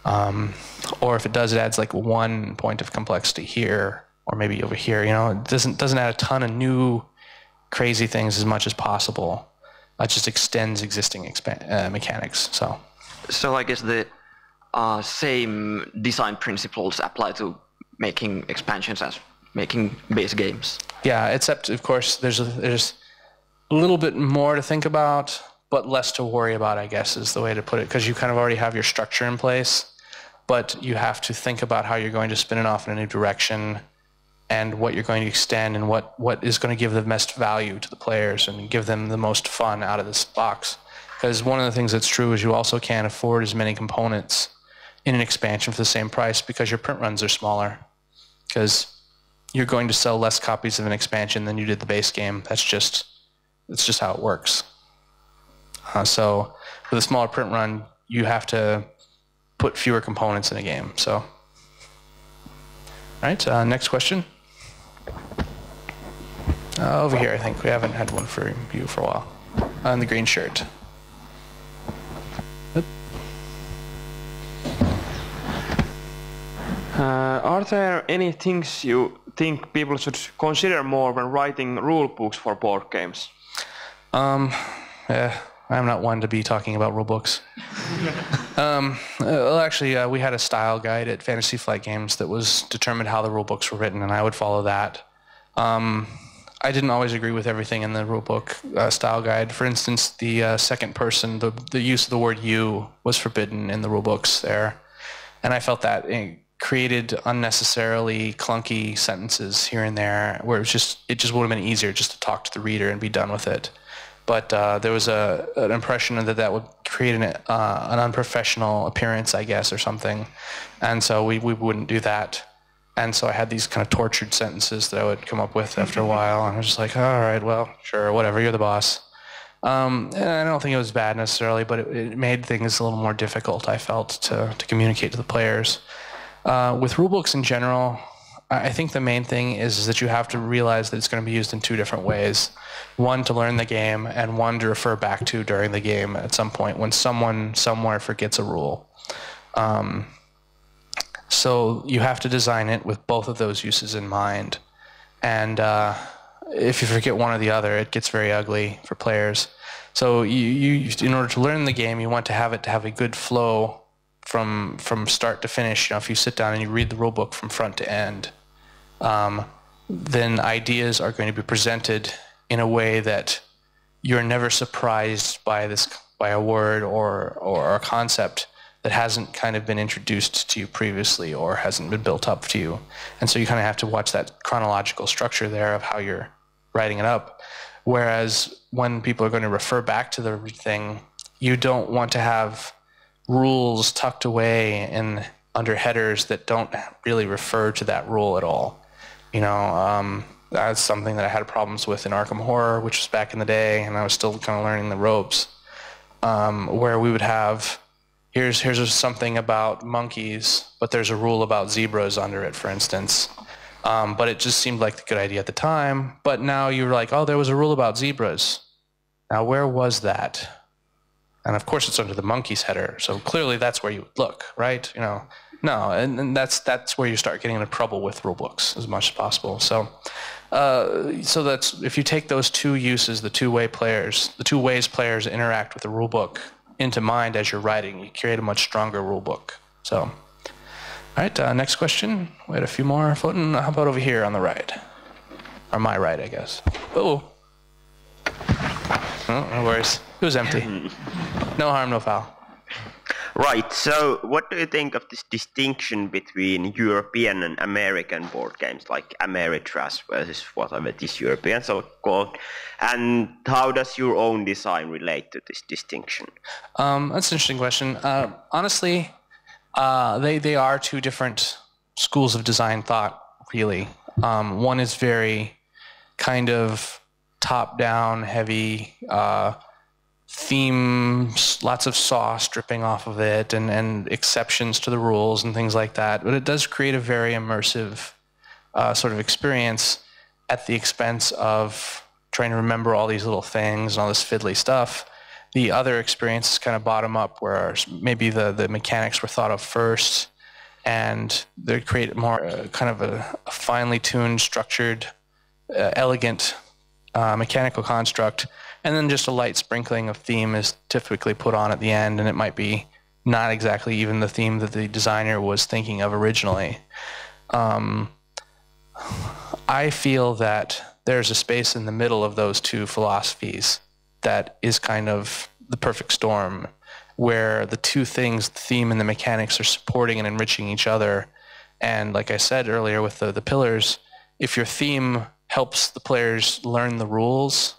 Um, or if it does, it adds like one point of complexity here or maybe over here. You know, it doesn't doesn't add a ton of new crazy things as much as possible. It just extends existing expan uh, mechanics. So, so I guess the uh, same design principles apply to making expansions as making base games. Yeah, except of course there's a, there's a little bit more to think about, but less to worry about, I guess, is the way to put it, because you kind of already have your structure in place, but you have to think about how you're going to spin it off in a new direction, and what you're going to extend, and what, what is going to give the best value to the players and give them the most fun out of this box. Because one of the things that's true is you also can't afford as many components in an expansion for the same price because your print runs are smaller. Because you're going to sell less copies of an expansion than you did the base game. That's just, that's just how it works. Uh, so with a smaller print run, you have to put fewer components in a game. So, all right, uh, next question. Uh, over here, I think we haven't had one for you for a while. On the green shirt. Uh, are there any things you think people should consider more when writing rule books for board games? Um, yeah, I'm not one to be talking about rule books. um, well, actually, uh, we had a style guide at Fantasy Flight Games that was determined how the rule books were written, and I would follow that. Um, I didn't always agree with everything in the rulebook uh, style guide. For instance, the uh, second person, the, the use of the word you was forbidden in the rulebooks there. And I felt that it created unnecessarily clunky sentences here and there where it was just, it just would have been easier just to talk to the reader and be done with it. But uh, there was a, an impression that that would create an, uh, an unprofessional appearance, I guess, or something. And so we, we wouldn't do that. And so I had these kind of tortured sentences that I would come up with after a while. And I was just like, all right, well, sure, whatever, you're the boss. Um, and I don't think it was bad necessarily, but it, it made things a little more difficult, I felt, to, to communicate to the players. Uh, with rulebooks in general, I think the main thing is, is that you have to realize that it's going to be used in two different ways. One to learn the game, and one to refer back to during the game at some point when someone somewhere forgets a rule. Um, so you have to design it with both of those uses in mind. And uh, if you forget one or the other, it gets very ugly for players. So you, you, in order to learn the game, you want to have it to have a good flow from, from start to finish. You know, if you sit down and you read the rule book from front to end, Um, then ideas are going to be presented in a way that you're never surprised by this, by a word or or a concept that hasn't kind of been introduced to you previously or hasn't been built up to you. And so you kind of have to watch that chronological structure there of how you're writing it up. Whereas when people are going to refer back to the thing, you don't want to have rules tucked away in under headers that don't really refer to that rule at all. You know, um, that's something that I had problems with in Arkham Horror, which was back in the day, and I was still kind of learning the ropes, um, where we would have, here's, here's something about monkeys, but there's a rule about zebras under it, for instance. Um, but it just seemed like the good idea at the time. But now you're like, oh, there was a rule about zebras. Now, where was that? And of course it's under the monkeys header, so clearly that's where you would look, right? You know, no, and, and that's that's where you start getting into trouble with rulebooks as much as possible. So, uh, so that's if you take those two uses, the two way players, the two ways players interact with the rulebook into mind as you're writing, you create a much stronger rulebook. So, all right, uh, next question. We had a few more floating. How about over here on the right, or my right, I guess. Oh. Oh, no worries. It was empty. No harm, no foul. Right, so what do you think of this distinction between European and American board games, like Ameritrash versus whatever this European so called, and how does your own design relate to this distinction? Um, that's an interesting question. Uh, honestly, uh, they, they are two different schools of design thought, really. Um, one is very kind of top-down, heavy, uh, themes, lots of sauce dripping off of it, and, and exceptions to the rules and things like that. But it does create a very immersive uh, sort of experience at the expense of trying to remember all these little things and all this fiddly stuff. The other experience is kind of bottom-up, where maybe the, the mechanics were thought of first, and they create more uh, kind of a, a finely-tuned, structured, uh, elegant Uh, mechanical construct, and then just a light sprinkling of theme is typically put on at the end, and it might be not exactly even the theme that the designer was thinking of originally. Um, I feel that there's a space in the middle of those two philosophies that is kind of the perfect storm, where the two things, the theme and the mechanics, are supporting and enriching each other. And like I said earlier with the, the pillars, if your theme helps the players learn the rules,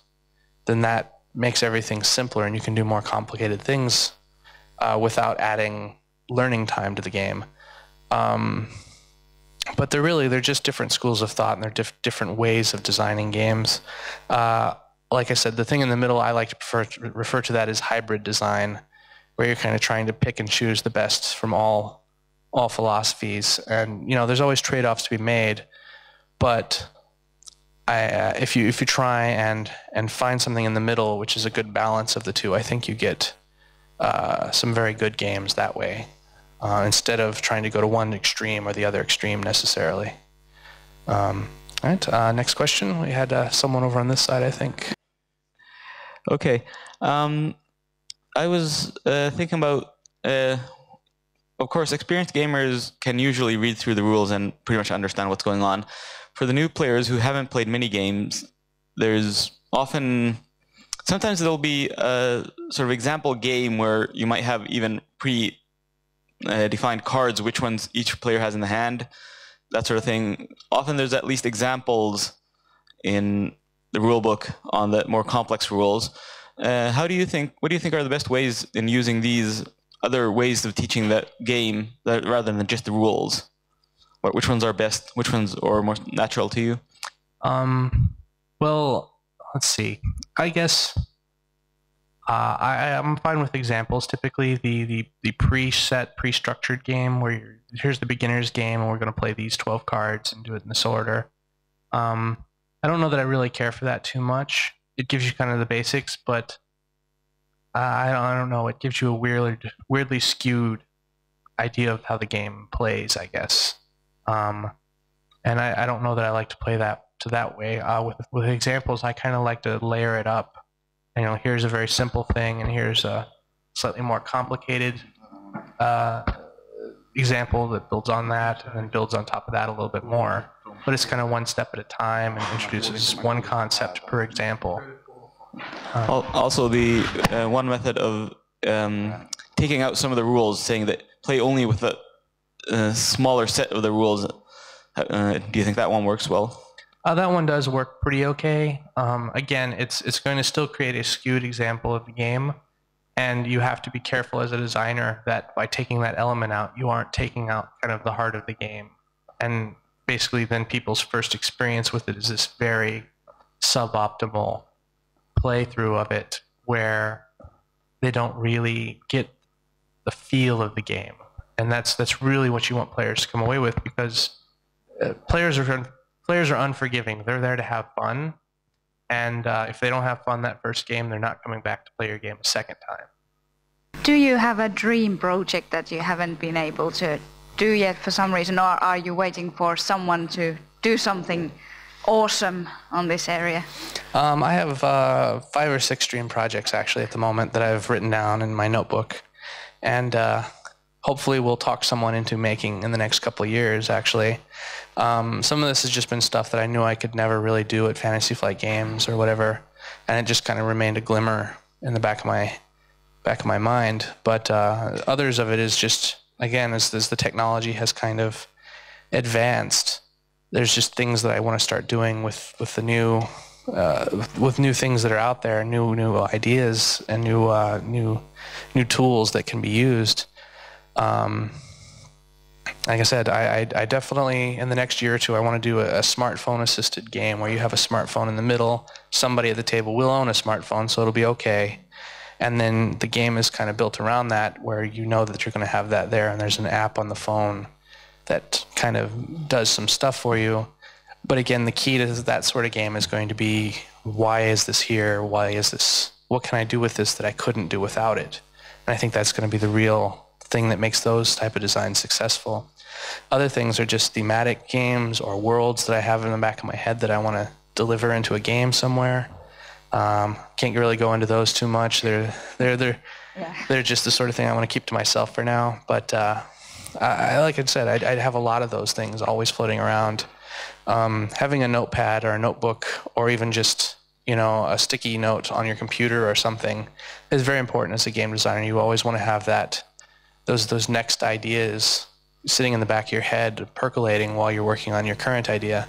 then that makes everything simpler and you can do more complicated things uh, without adding learning time to the game. Um, but they're really, they're just different schools of thought, and they're diff different ways of designing games. Uh, like I said, the thing in the middle, I like to prefer to refer to that as hybrid design, where you're kind of trying to pick and choose the best from all, all philosophies. And, you know, there's always trade-offs to be made, but I, uh, if you if you try and and find something in the middle, which is a good balance of the two, I think you get uh, some very good games that way, uh, instead of trying to go to one extreme or the other extreme necessarily. Um, all right, uh, next question. We had uh, someone over on this side, I think. Okay, um, I was uh, thinking about. Uh, of course, experienced gamers can usually read through the rules and pretty much understand what's going on. For the new players who haven't played mini games, there's often, sometimes there'll be a sort of example game where you might have even pre-defined cards, which ones each player has in the hand, that sort of thing. Often there's at least examples in the rule book on the more complex rules. Uh, how do you think, what do you think are the best ways in using these other ways of teaching that game that, rather than just the rules? What, which ones are best? Which ones are more natural to you? Um, well, let's see. I guess uh, I, I'm fine with examples. Typically, the, the, the preset, pre-structured game where you're, here's the beginner's game and we're going to play these twelve cards and do it in this order. Um, I don't know that I really care for that too much. It gives you kind of the basics, but uh, I, don't, I don't know. It gives you a weird, weirdly skewed idea of how the game plays, I guess. Um, and I, I don't know that I like to play that to that way. Uh, with with examples, I kind of like to layer it up. You know, here's a very simple thing, and here's a slightly more complicated uh, example that builds on that, and then builds on top of that a little bit more. But it's kind of one step at a time, and introduces one concept per example. Uh, also, the uh, one method of um, taking out some of the rules, saying that play only with the a smaller set of the rules. Uh, do you think that one works well? Uh, that one does work pretty okay. Um, again, it's it's going to still create a skewed example of the game, and you have to be careful as a designer that by taking that element out, you aren't taking out kind of the heart of the game. And basically then people's first experience with it is this very suboptimal playthrough of it where they don't really get the feel of the game. And that's that's really what you want players to come away with, because uh, players are players are unforgiving. They're there to have fun, and uh, if they don't have fun that first game, they're not coming back to play your game a second time. Do you have a dream project that you haven't been able to do yet for some reason, or are you waiting for someone to do something awesome on this area? Um, I have uh, five or six dream projects actually at the moment that I've written down in my notebook, and. Uh, Hopefully we'll talk someone into making in the next couple of years, actually. Um, some of this has just been stuff that I knew I could never really do at Fantasy Flight Games or whatever, and it just kind of remained a glimmer in the back of my back of my mind. But uh, others of it is just, again, as, as the technology has kind of advanced, there's just things that I want to start doing with, with the new uh, with new things that are out there, new new ideas and new uh, new new tools that can be used. Um, like I said, I, I, I definitely, in the next year or two, I want to do a, a smartphone-assisted game where you have a smartphone in the middle. Somebody at the table will own a smartphone, so it'll be okay. And then the game is kind of built around that, where you know that you're going to have that there, and there's an app on the phone that kind of does some stuff for you. But again, the key to that sort of game is going to be, why is this here? Why is this? What can I do with this that I couldn't do without it? And I think that's going to be the real thing that makes those type of designs successful. Other things are just thematic games or worlds that I have in the back of my head that I want to deliver into a game somewhere. Um, can't really go into those too much. They're they're they're yeah. they're just the sort of thing I want to keep to myself for now. But uh, I, like I said, I'd, I'd have a lot of those things always floating around. Um, having a notepad or a notebook, or even just you know a sticky note on your computer or something, is very important as a game designer. You always want to have that. Those, those next ideas sitting in the back of your head, percolating while you're working on your current idea.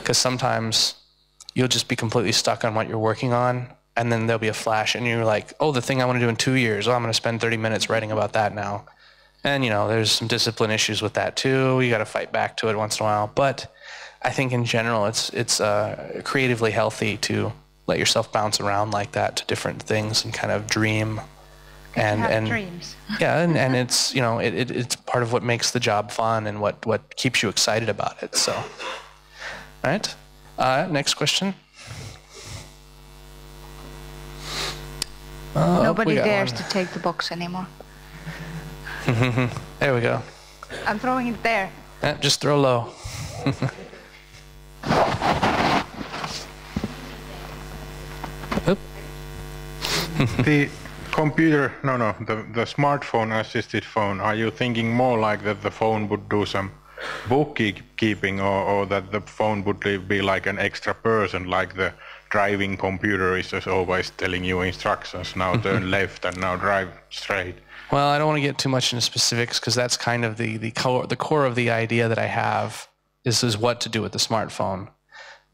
Because sometimes you'll just be completely stuck on what you're working on, and then there'll be a flash, and you're like, oh, the thing I want to do in two years, oh, I'm going to spend thirty minutes writing about that now. And, you know, there's some discipline issues with that, too. You got to fight back to it once in a while. But I think in general it's, it's uh, creatively healthy to let yourself bounce around like that to different things and kind of dream. And, and dreams. Yeah, and, and it's you know it, it it's part of what makes the job fun and what what keeps you excited about it. So, all right, uh, next question. Uh, Nobody dares one. to take the box anymore. There we go. I'm throwing it there. Yeah, just throw low. the. Computer, no, no, the, the smartphone-assisted phone, are you thinking more like that the phone would do some bookkeeping, or, or that the phone would be like an extra person, like the driving computer is just always telling you instructions. Now turn left and now drive straight. Well, I don't want to get too much into specifics because that's kind of the the core the core of the idea that I have. This is what to do with the smartphone.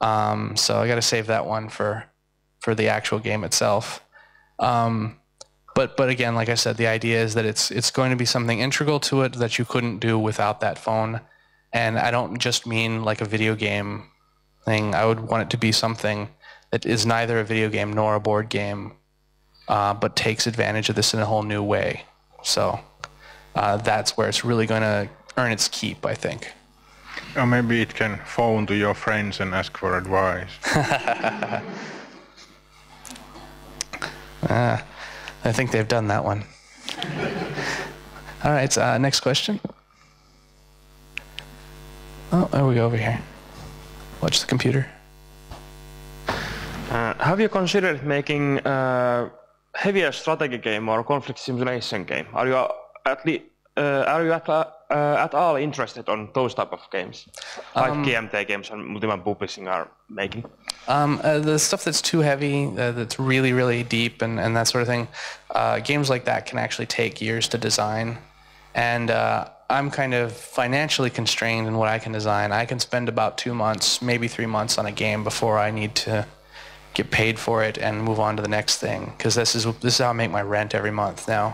Um, so I got to save that one for for the actual game itself. Um, but but again, like I said, the idea is that it's it's going to be something integral to it that you couldn't do without that phone. And I don't just mean like a video game thing. I would want it to be something that is neither a video game nor a board game, uh, but takes advantage of this in a whole new way. So uh, that's where it's really going to earn its keep, I think. Or maybe it can phone to your friends and ask for advice. uh, I think they've done that one. All right, uh, next question. Oh, there we go, over here. Watch the computer. Uh, have you considered making a heavier strategy game or conflict simulation game? Are you at least Uh, are you at, uh, uh, at all interested on those type of games, like um, G M T games and Multiman Publishing are making? Um, uh, the stuff that's too heavy, uh, that's really, really deep and, and that sort of thing, uh, games like that can actually take years to design. And uh, I'm kind of financially constrained in what I can design. I can spend about two months, maybe three months on a game before I need to get paid for it and move on to the next thing, because this is, this is how I make my rent every month now.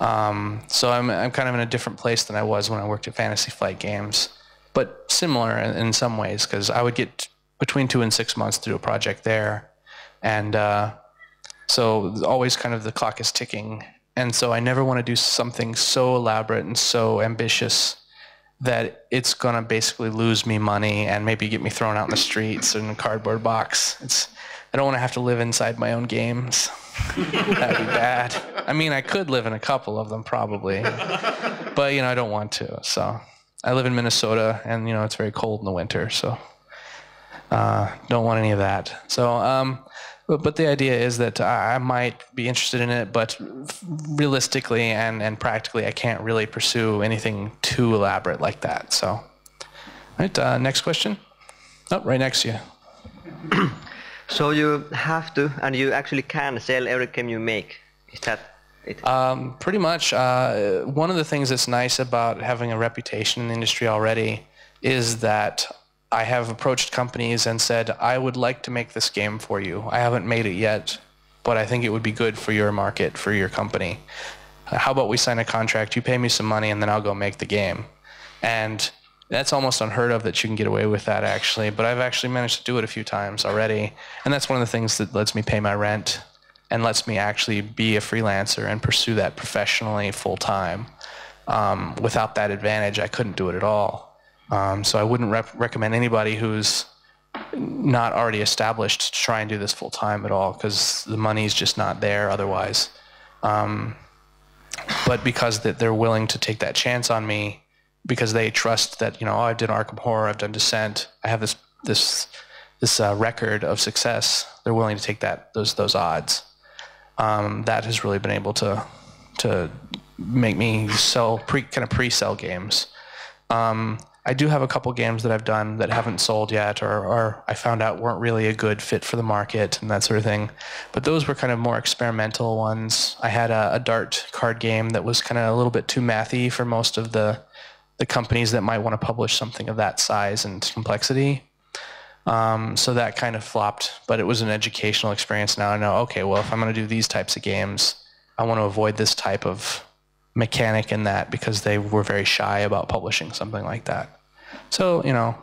Um, so I'm, I'm kind of in a different place than I was when I worked at Fantasy Flight Games, but similar in, in some ways, because I would get between two and six months to do a project there. And uh, so always kind of the clock is ticking. And so I never want to do something so elaborate and so ambitious that it's going to basically lose me money and maybe get me thrown out in the streets in a cardboard box. It's, I don't want to have to live inside my own games. That'd be bad. I mean, I could live in a couple of them probably, but you know, I don't want to. So I live in Minnesota, and you know, it's very cold in the winter, so uh, don't want any of that. So, um, but, but the idea is that I might be interested in it, but realistically and and practically, I can't really pursue anything too elaborate like that. So, all right, uh, next question. Oh, right next to you. So you have to, and you actually can sell every game you make. Is that it? Um, pretty much. Uh, one of the things that's nice about having a reputation in the industry already is that I have approached companies and said, I would like to make this game for you. I haven't made it yet, but I think it would be good for your market, for your company. How about we sign a contract, you pay me some money, and then I'll go make the game. And that's almost unheard of that you can get away with that, actually. But I've actually managed to do it a few times already. And that's one of the things that lets me pay my rent and lets me actually be a freelancer and pursue that professionally full-time. Um, without that advantage, I couldn't do it at all. Um, so I wouldn't rep recommend anybody who's not already established to try and do this full-time at all, because the money's just not there otherwise. Um, but because that they're willing to take that chance on me, because they trust that, you know, oh, I've done Arkham Horror, I've done Descent, I have this this this uh, record of success. They're willing to take that those those odds. Um, that has really been able to to make me sell pre kind of pre-sell games. Um, I do have a couple games that I've done that haven't sold yet, or, or I found out weren't really a good fit for the market and that sort of thing. But those were kind of more experimental ones. I had a, a dart card game that was kind of a little bit too mathy for most of the the companies that might want to publish something of that size and complexity. Um, so that kind of flopped, but it was an educational experience. Now I know, okay, well, if I'm going to do these types of games, I want to avoid this type of mechanic in that, because they were very shy about publishing something like that. So, you know,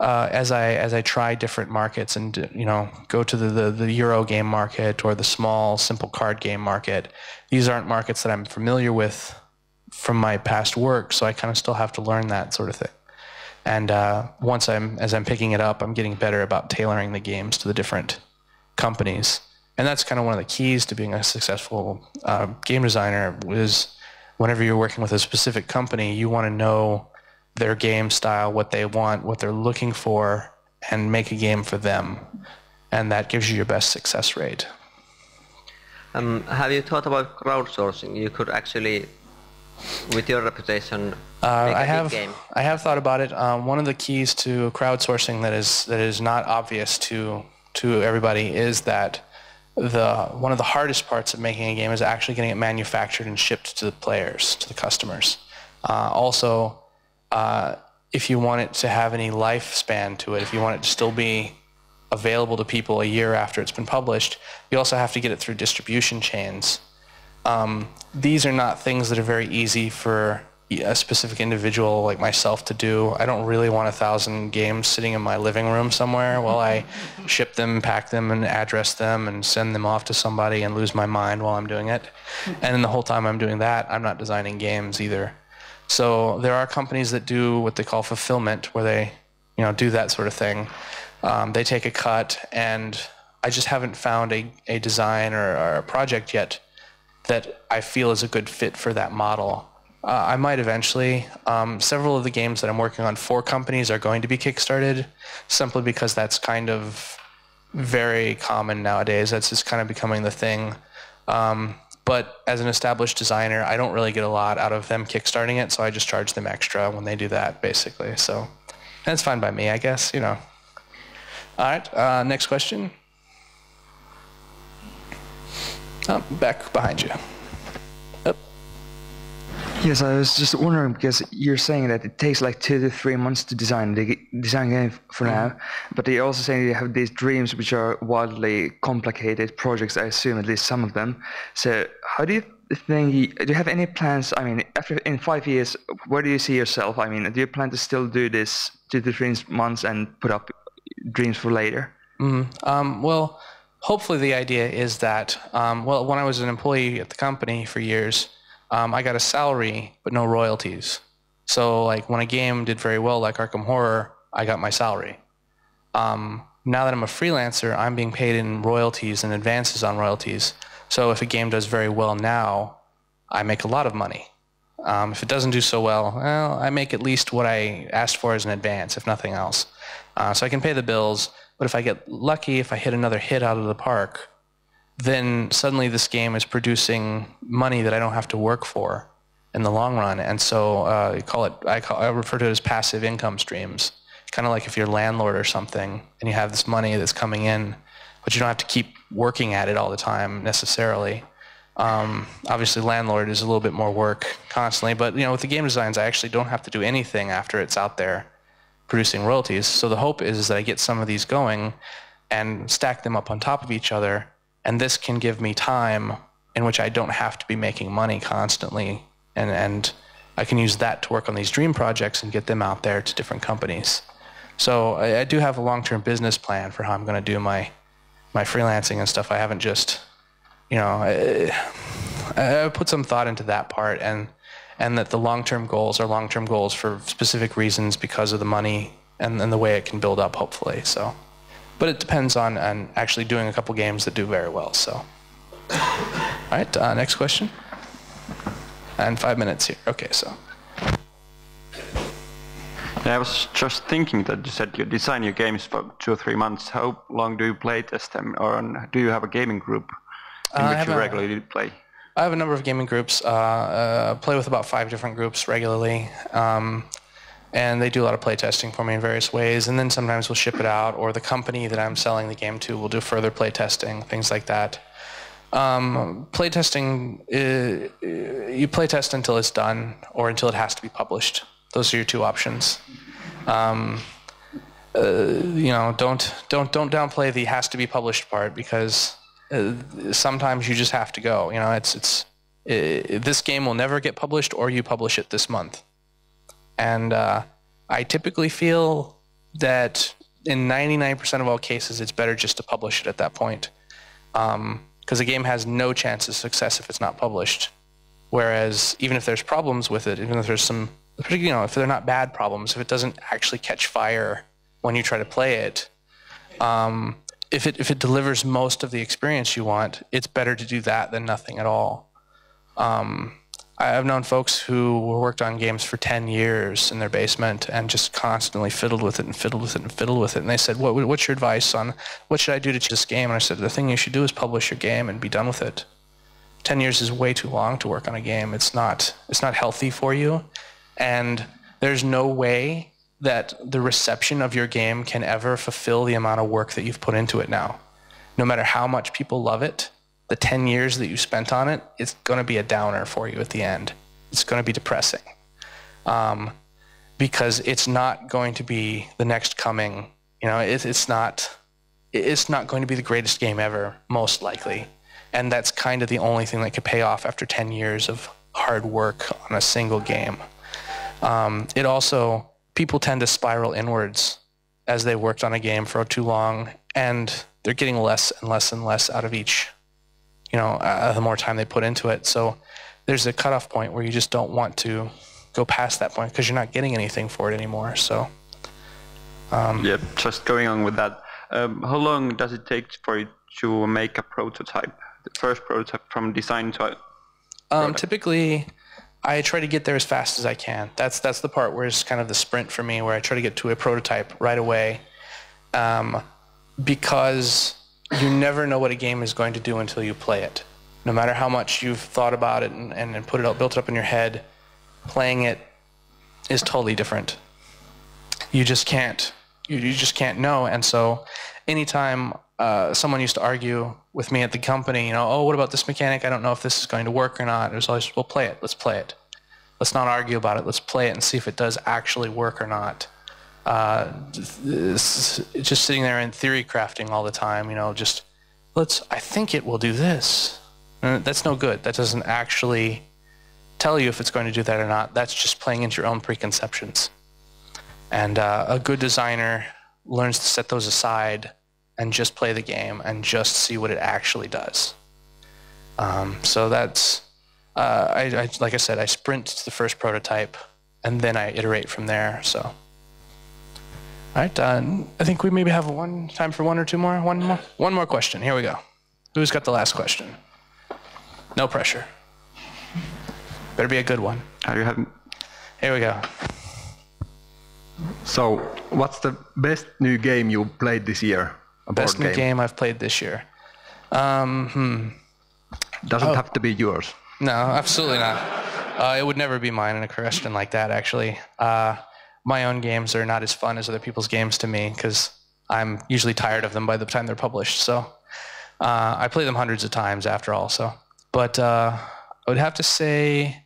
uh, as I as I try different markets and, you know, go to the, the, the Euro game market or the small, simple card game market, these aren't markets that I'm familiar with from my past work, so I kind of still have to learn that sort of thing. And uh, once I'm, as I'm picking it up, I'm getting better about tailoring the games to the different companies. And that's kind of one of the keys to being a successful uh, game designer, is whenever you're working with a specific company, you want to know their game style, what they want, what they're looking for, and make a game for them. And that gives you your best success rate. Um, have you thought about crowdsourcing? You could actually, with your reputation, uh, make a I have big game. I have thought about it. Um, one of the keys to crowdsourcing that is that is not obvious to to everybody is that the one of the hardest parts of making a game is actually getting it manufactured and shipped to the players, to the customers. Uh, also, uh, if you want it to have any lifespan to it, if you want it to still be available to people a year after it's been published, you also have to get it through distribution chains. Um, these are not things that are very easy for a specific individual like myself to do. I don't really want a thousand games sitting in my living room somewhere while I ship them, pack them, and address them, and send them off to somebody and lose my mind while I'm doing it. And in the whole time I'm doing that, I'm not designing games either. So there are companies that do what they call fulfillment, where they, you know, do that sort of thing. Um, they take a cut, and I just haven't found a, a design or, or a project yet that I feel is a good fit for that model. Uh, I might eventually. Um, several of the games that I'm working on for companies are going to be kickstarted, simply because that's kind of very common nowadays. That's just kind of becoming the thing. Um, but as an established designer, I don't really get a lot out of them kickstarting it, so I just charge them extra when they do that, basically. So that's fine by me, I guess, you know. All right, uh, next question. Oh, back behind you. Oh. Yes, I was just wondering, because you're saying that it takes like two to three months to design the design game for now, mm. but you're also saying you have these dreams which are wildly complicated projects, I assume, at least some of them. So how do you think, do you have any plans, I mean, after in five years, where do you see yourself? I mean, do you plan to still do this two to three months and put up dreams for later? Mm, um, well, hopefully the idea is that, um, well, when I was an employee at the company for years, um, I got a salary but no royalties. So like when a game did very well, like Arkham Horror, I got my salary. Um, now that I'm a freelancer, I'm being paid in royalties and advances on royalties. So if a game does very well now, I make a lot of money. Um, if it doesn't do so well, well, I make at least what I asked for as an advance, if nothing else. Uh, so I can pay the bills, but if I get lucky, if I hit another hit out of the park, then suddenly this game is producing money that I don't have to work for in the long run. And so uh, you call it, I, call, I refer to it as passive income streams. Kind of like if you're a landlord or something and you have this money that's coming in, but you don't have to keep working at it all the time necessarily. Um, obviously landlord is a little bit more work constantly, but you know, with the game designs, I actually don't have to do anything after it's out there producing royalties. So the hope is that I get some of these going and stack them up on top of each other, and this can give me time in which I don't have to be making money constantly, and, and I can use that to work on these dream projects and get them out there to different companies. So I, I do have a long-term business plan for how I'm going to do my, my freelancing and stuff. I haven't just, you know, I, I put some thought into that part, and and that the long-term goals are long-term goals for specific reasons because of the money and, and the way it can build up, hopefully. So, but it depends on, on actually doing a couple games that do very well. So, all right, uh, next question. And five minutes here. Okay, so. Yeah, I was just thinking that you said you design your games for two or three months. How long do you play test them, or do you have a gaming group in uh, which you regularly play? I have a number of gaming groups. Uh, uh, play with about five different groups regularly, um, and they do a lot of play testing for me in various ways. And then sometimes we'll ship it out, or the company that I'm selling the game to will do further play testing, things like that. Um, play testing, uh, you play test until it's done, or until it has to be published. Those are your two options. Um, uh, you know, don't don't don't downplay the has to be published part, because sometimes you just have to go. You know, it's it's it, this game will never get published, or you publish it this month. And uh, I typically feel that in ninety-nine percent of all cases, it's better just to publish it at that point, because um, the game has no chance of success if it's not published. Whereas even if there's problems with it, even if there's some, you know, if they're not bad problems, if it doesn't actually catch fire when you try to play it. Um, If it, if it delivers most of the experience you want, it's better to do that than nothing at all. Um, I've known folks who worked on games for ten years in their basement and just constantly fiddled with it and fiddled with it and fiddled with it. And they said, what, what's your advice on what should I do to change this game? And I said, the thing you should do is publish your game and be done with it. ten years is way too long to work on a game. It's not, it's not healthy for you. And there's no way that the reception of your game can ever fulfill the amount of work that you've put into it now. No matter how much people love it, the ten years that you spent on it, it's going to be a downer for you at the end. It's going to be depressing. Um, because it's not going to be the next coming, you know, it, it's not, it's not going to be the greatest game ever, most likely. And that's kind of the only thing that could pay off after ten years of hard work on a single game. Um, it also, people tend to spiral inwards as they worked on a game for too long, and they're getting less and less and less out of each, you know, uh, the more time they put into it. So there's a cutoff point where you just don't want to go past that point because you're not getting anything for it anymore. So, um, yeah, just going on with that. Um, how long does it take for you to make a prototype, the first prototype from design to? Um, typically, I try to get there as fast as I can. That's that's the part where it's kind of the sprint for me, where I try to get to a prototype right away, um, because you never know what a game is going to do until you play it. No matter how much you've thought about it and, and, and put it out, built it up in your head, playing it is totally different. You just can't, you, you just can't know. And so anytime uh, someone used to argue with me at the company, you know, oh, what about this mechanic? I don't know if this is going to work or not. It was always, well, play it, let's play it. Let's not argue about it, let's play it and see if it does actually work or not. Uh, just sitting there in theory crafting all the time, you know, just let's, I think it will do this. And that's no good. That doesn't actually tell you if it's going to do that or not. That's just playing into your own preconceptions. And uh, a good designer learns to set those aside and just play the game and just see what it actually does. Um, so that's, uh, I, I, like I said, I sprint to the first prototype and then I iterate from there. So, all right, uh, I think we maybe have one time for one or two more. One more, one more question. Here we go. Who's got the last question? No pressure. Better be a good one. Are you having... Here we go. So, what's the best new game you played this year? A best new game. game I've played this year. Um, hmm. Doesn't oh. have to be yours. No, absolutely not. Uh, it would never be mine in a question like that, actually. Uh, my own games are not as fun as other people's games to me, because I'm usually tired of them by the time they're published. So, uh, I play them hundreds of times after all. So, But uh, I would have to say...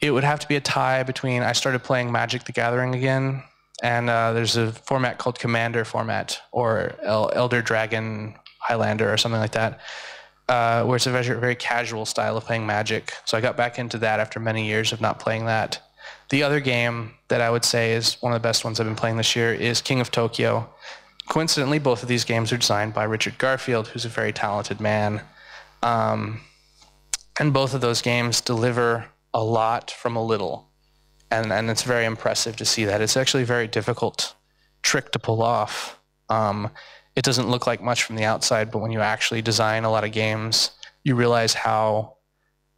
It would have to be a tie between, I started playing Magic the Gathering again, and uh, there's a format called Commander format, or El Elder Dragon Highlander or something like that, uh, where it's a very, very casual style of playing Magic. So I got back into that after many years of not playing that. The other game that I would say is one of the best ones I've been playing this year is King of Tokyo. Coincidentally, both of these games are designed by Richard Garfield, who's a very talented man. Um, and both of those games deliver a lot from a little, and and it's very impressive to see that. It's actually a very difficult trick to pull off. Um, it doesn't look like much from the outside, but when you actually design a lot of games, you realize how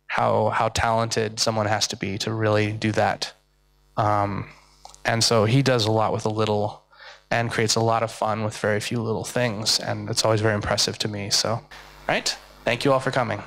how how talented someone has to be to really do that. Um, and so he does a lot with a little and creates a lot of fun with very few little things, and it's always very impressive to me. So, all right, thank you all for coming.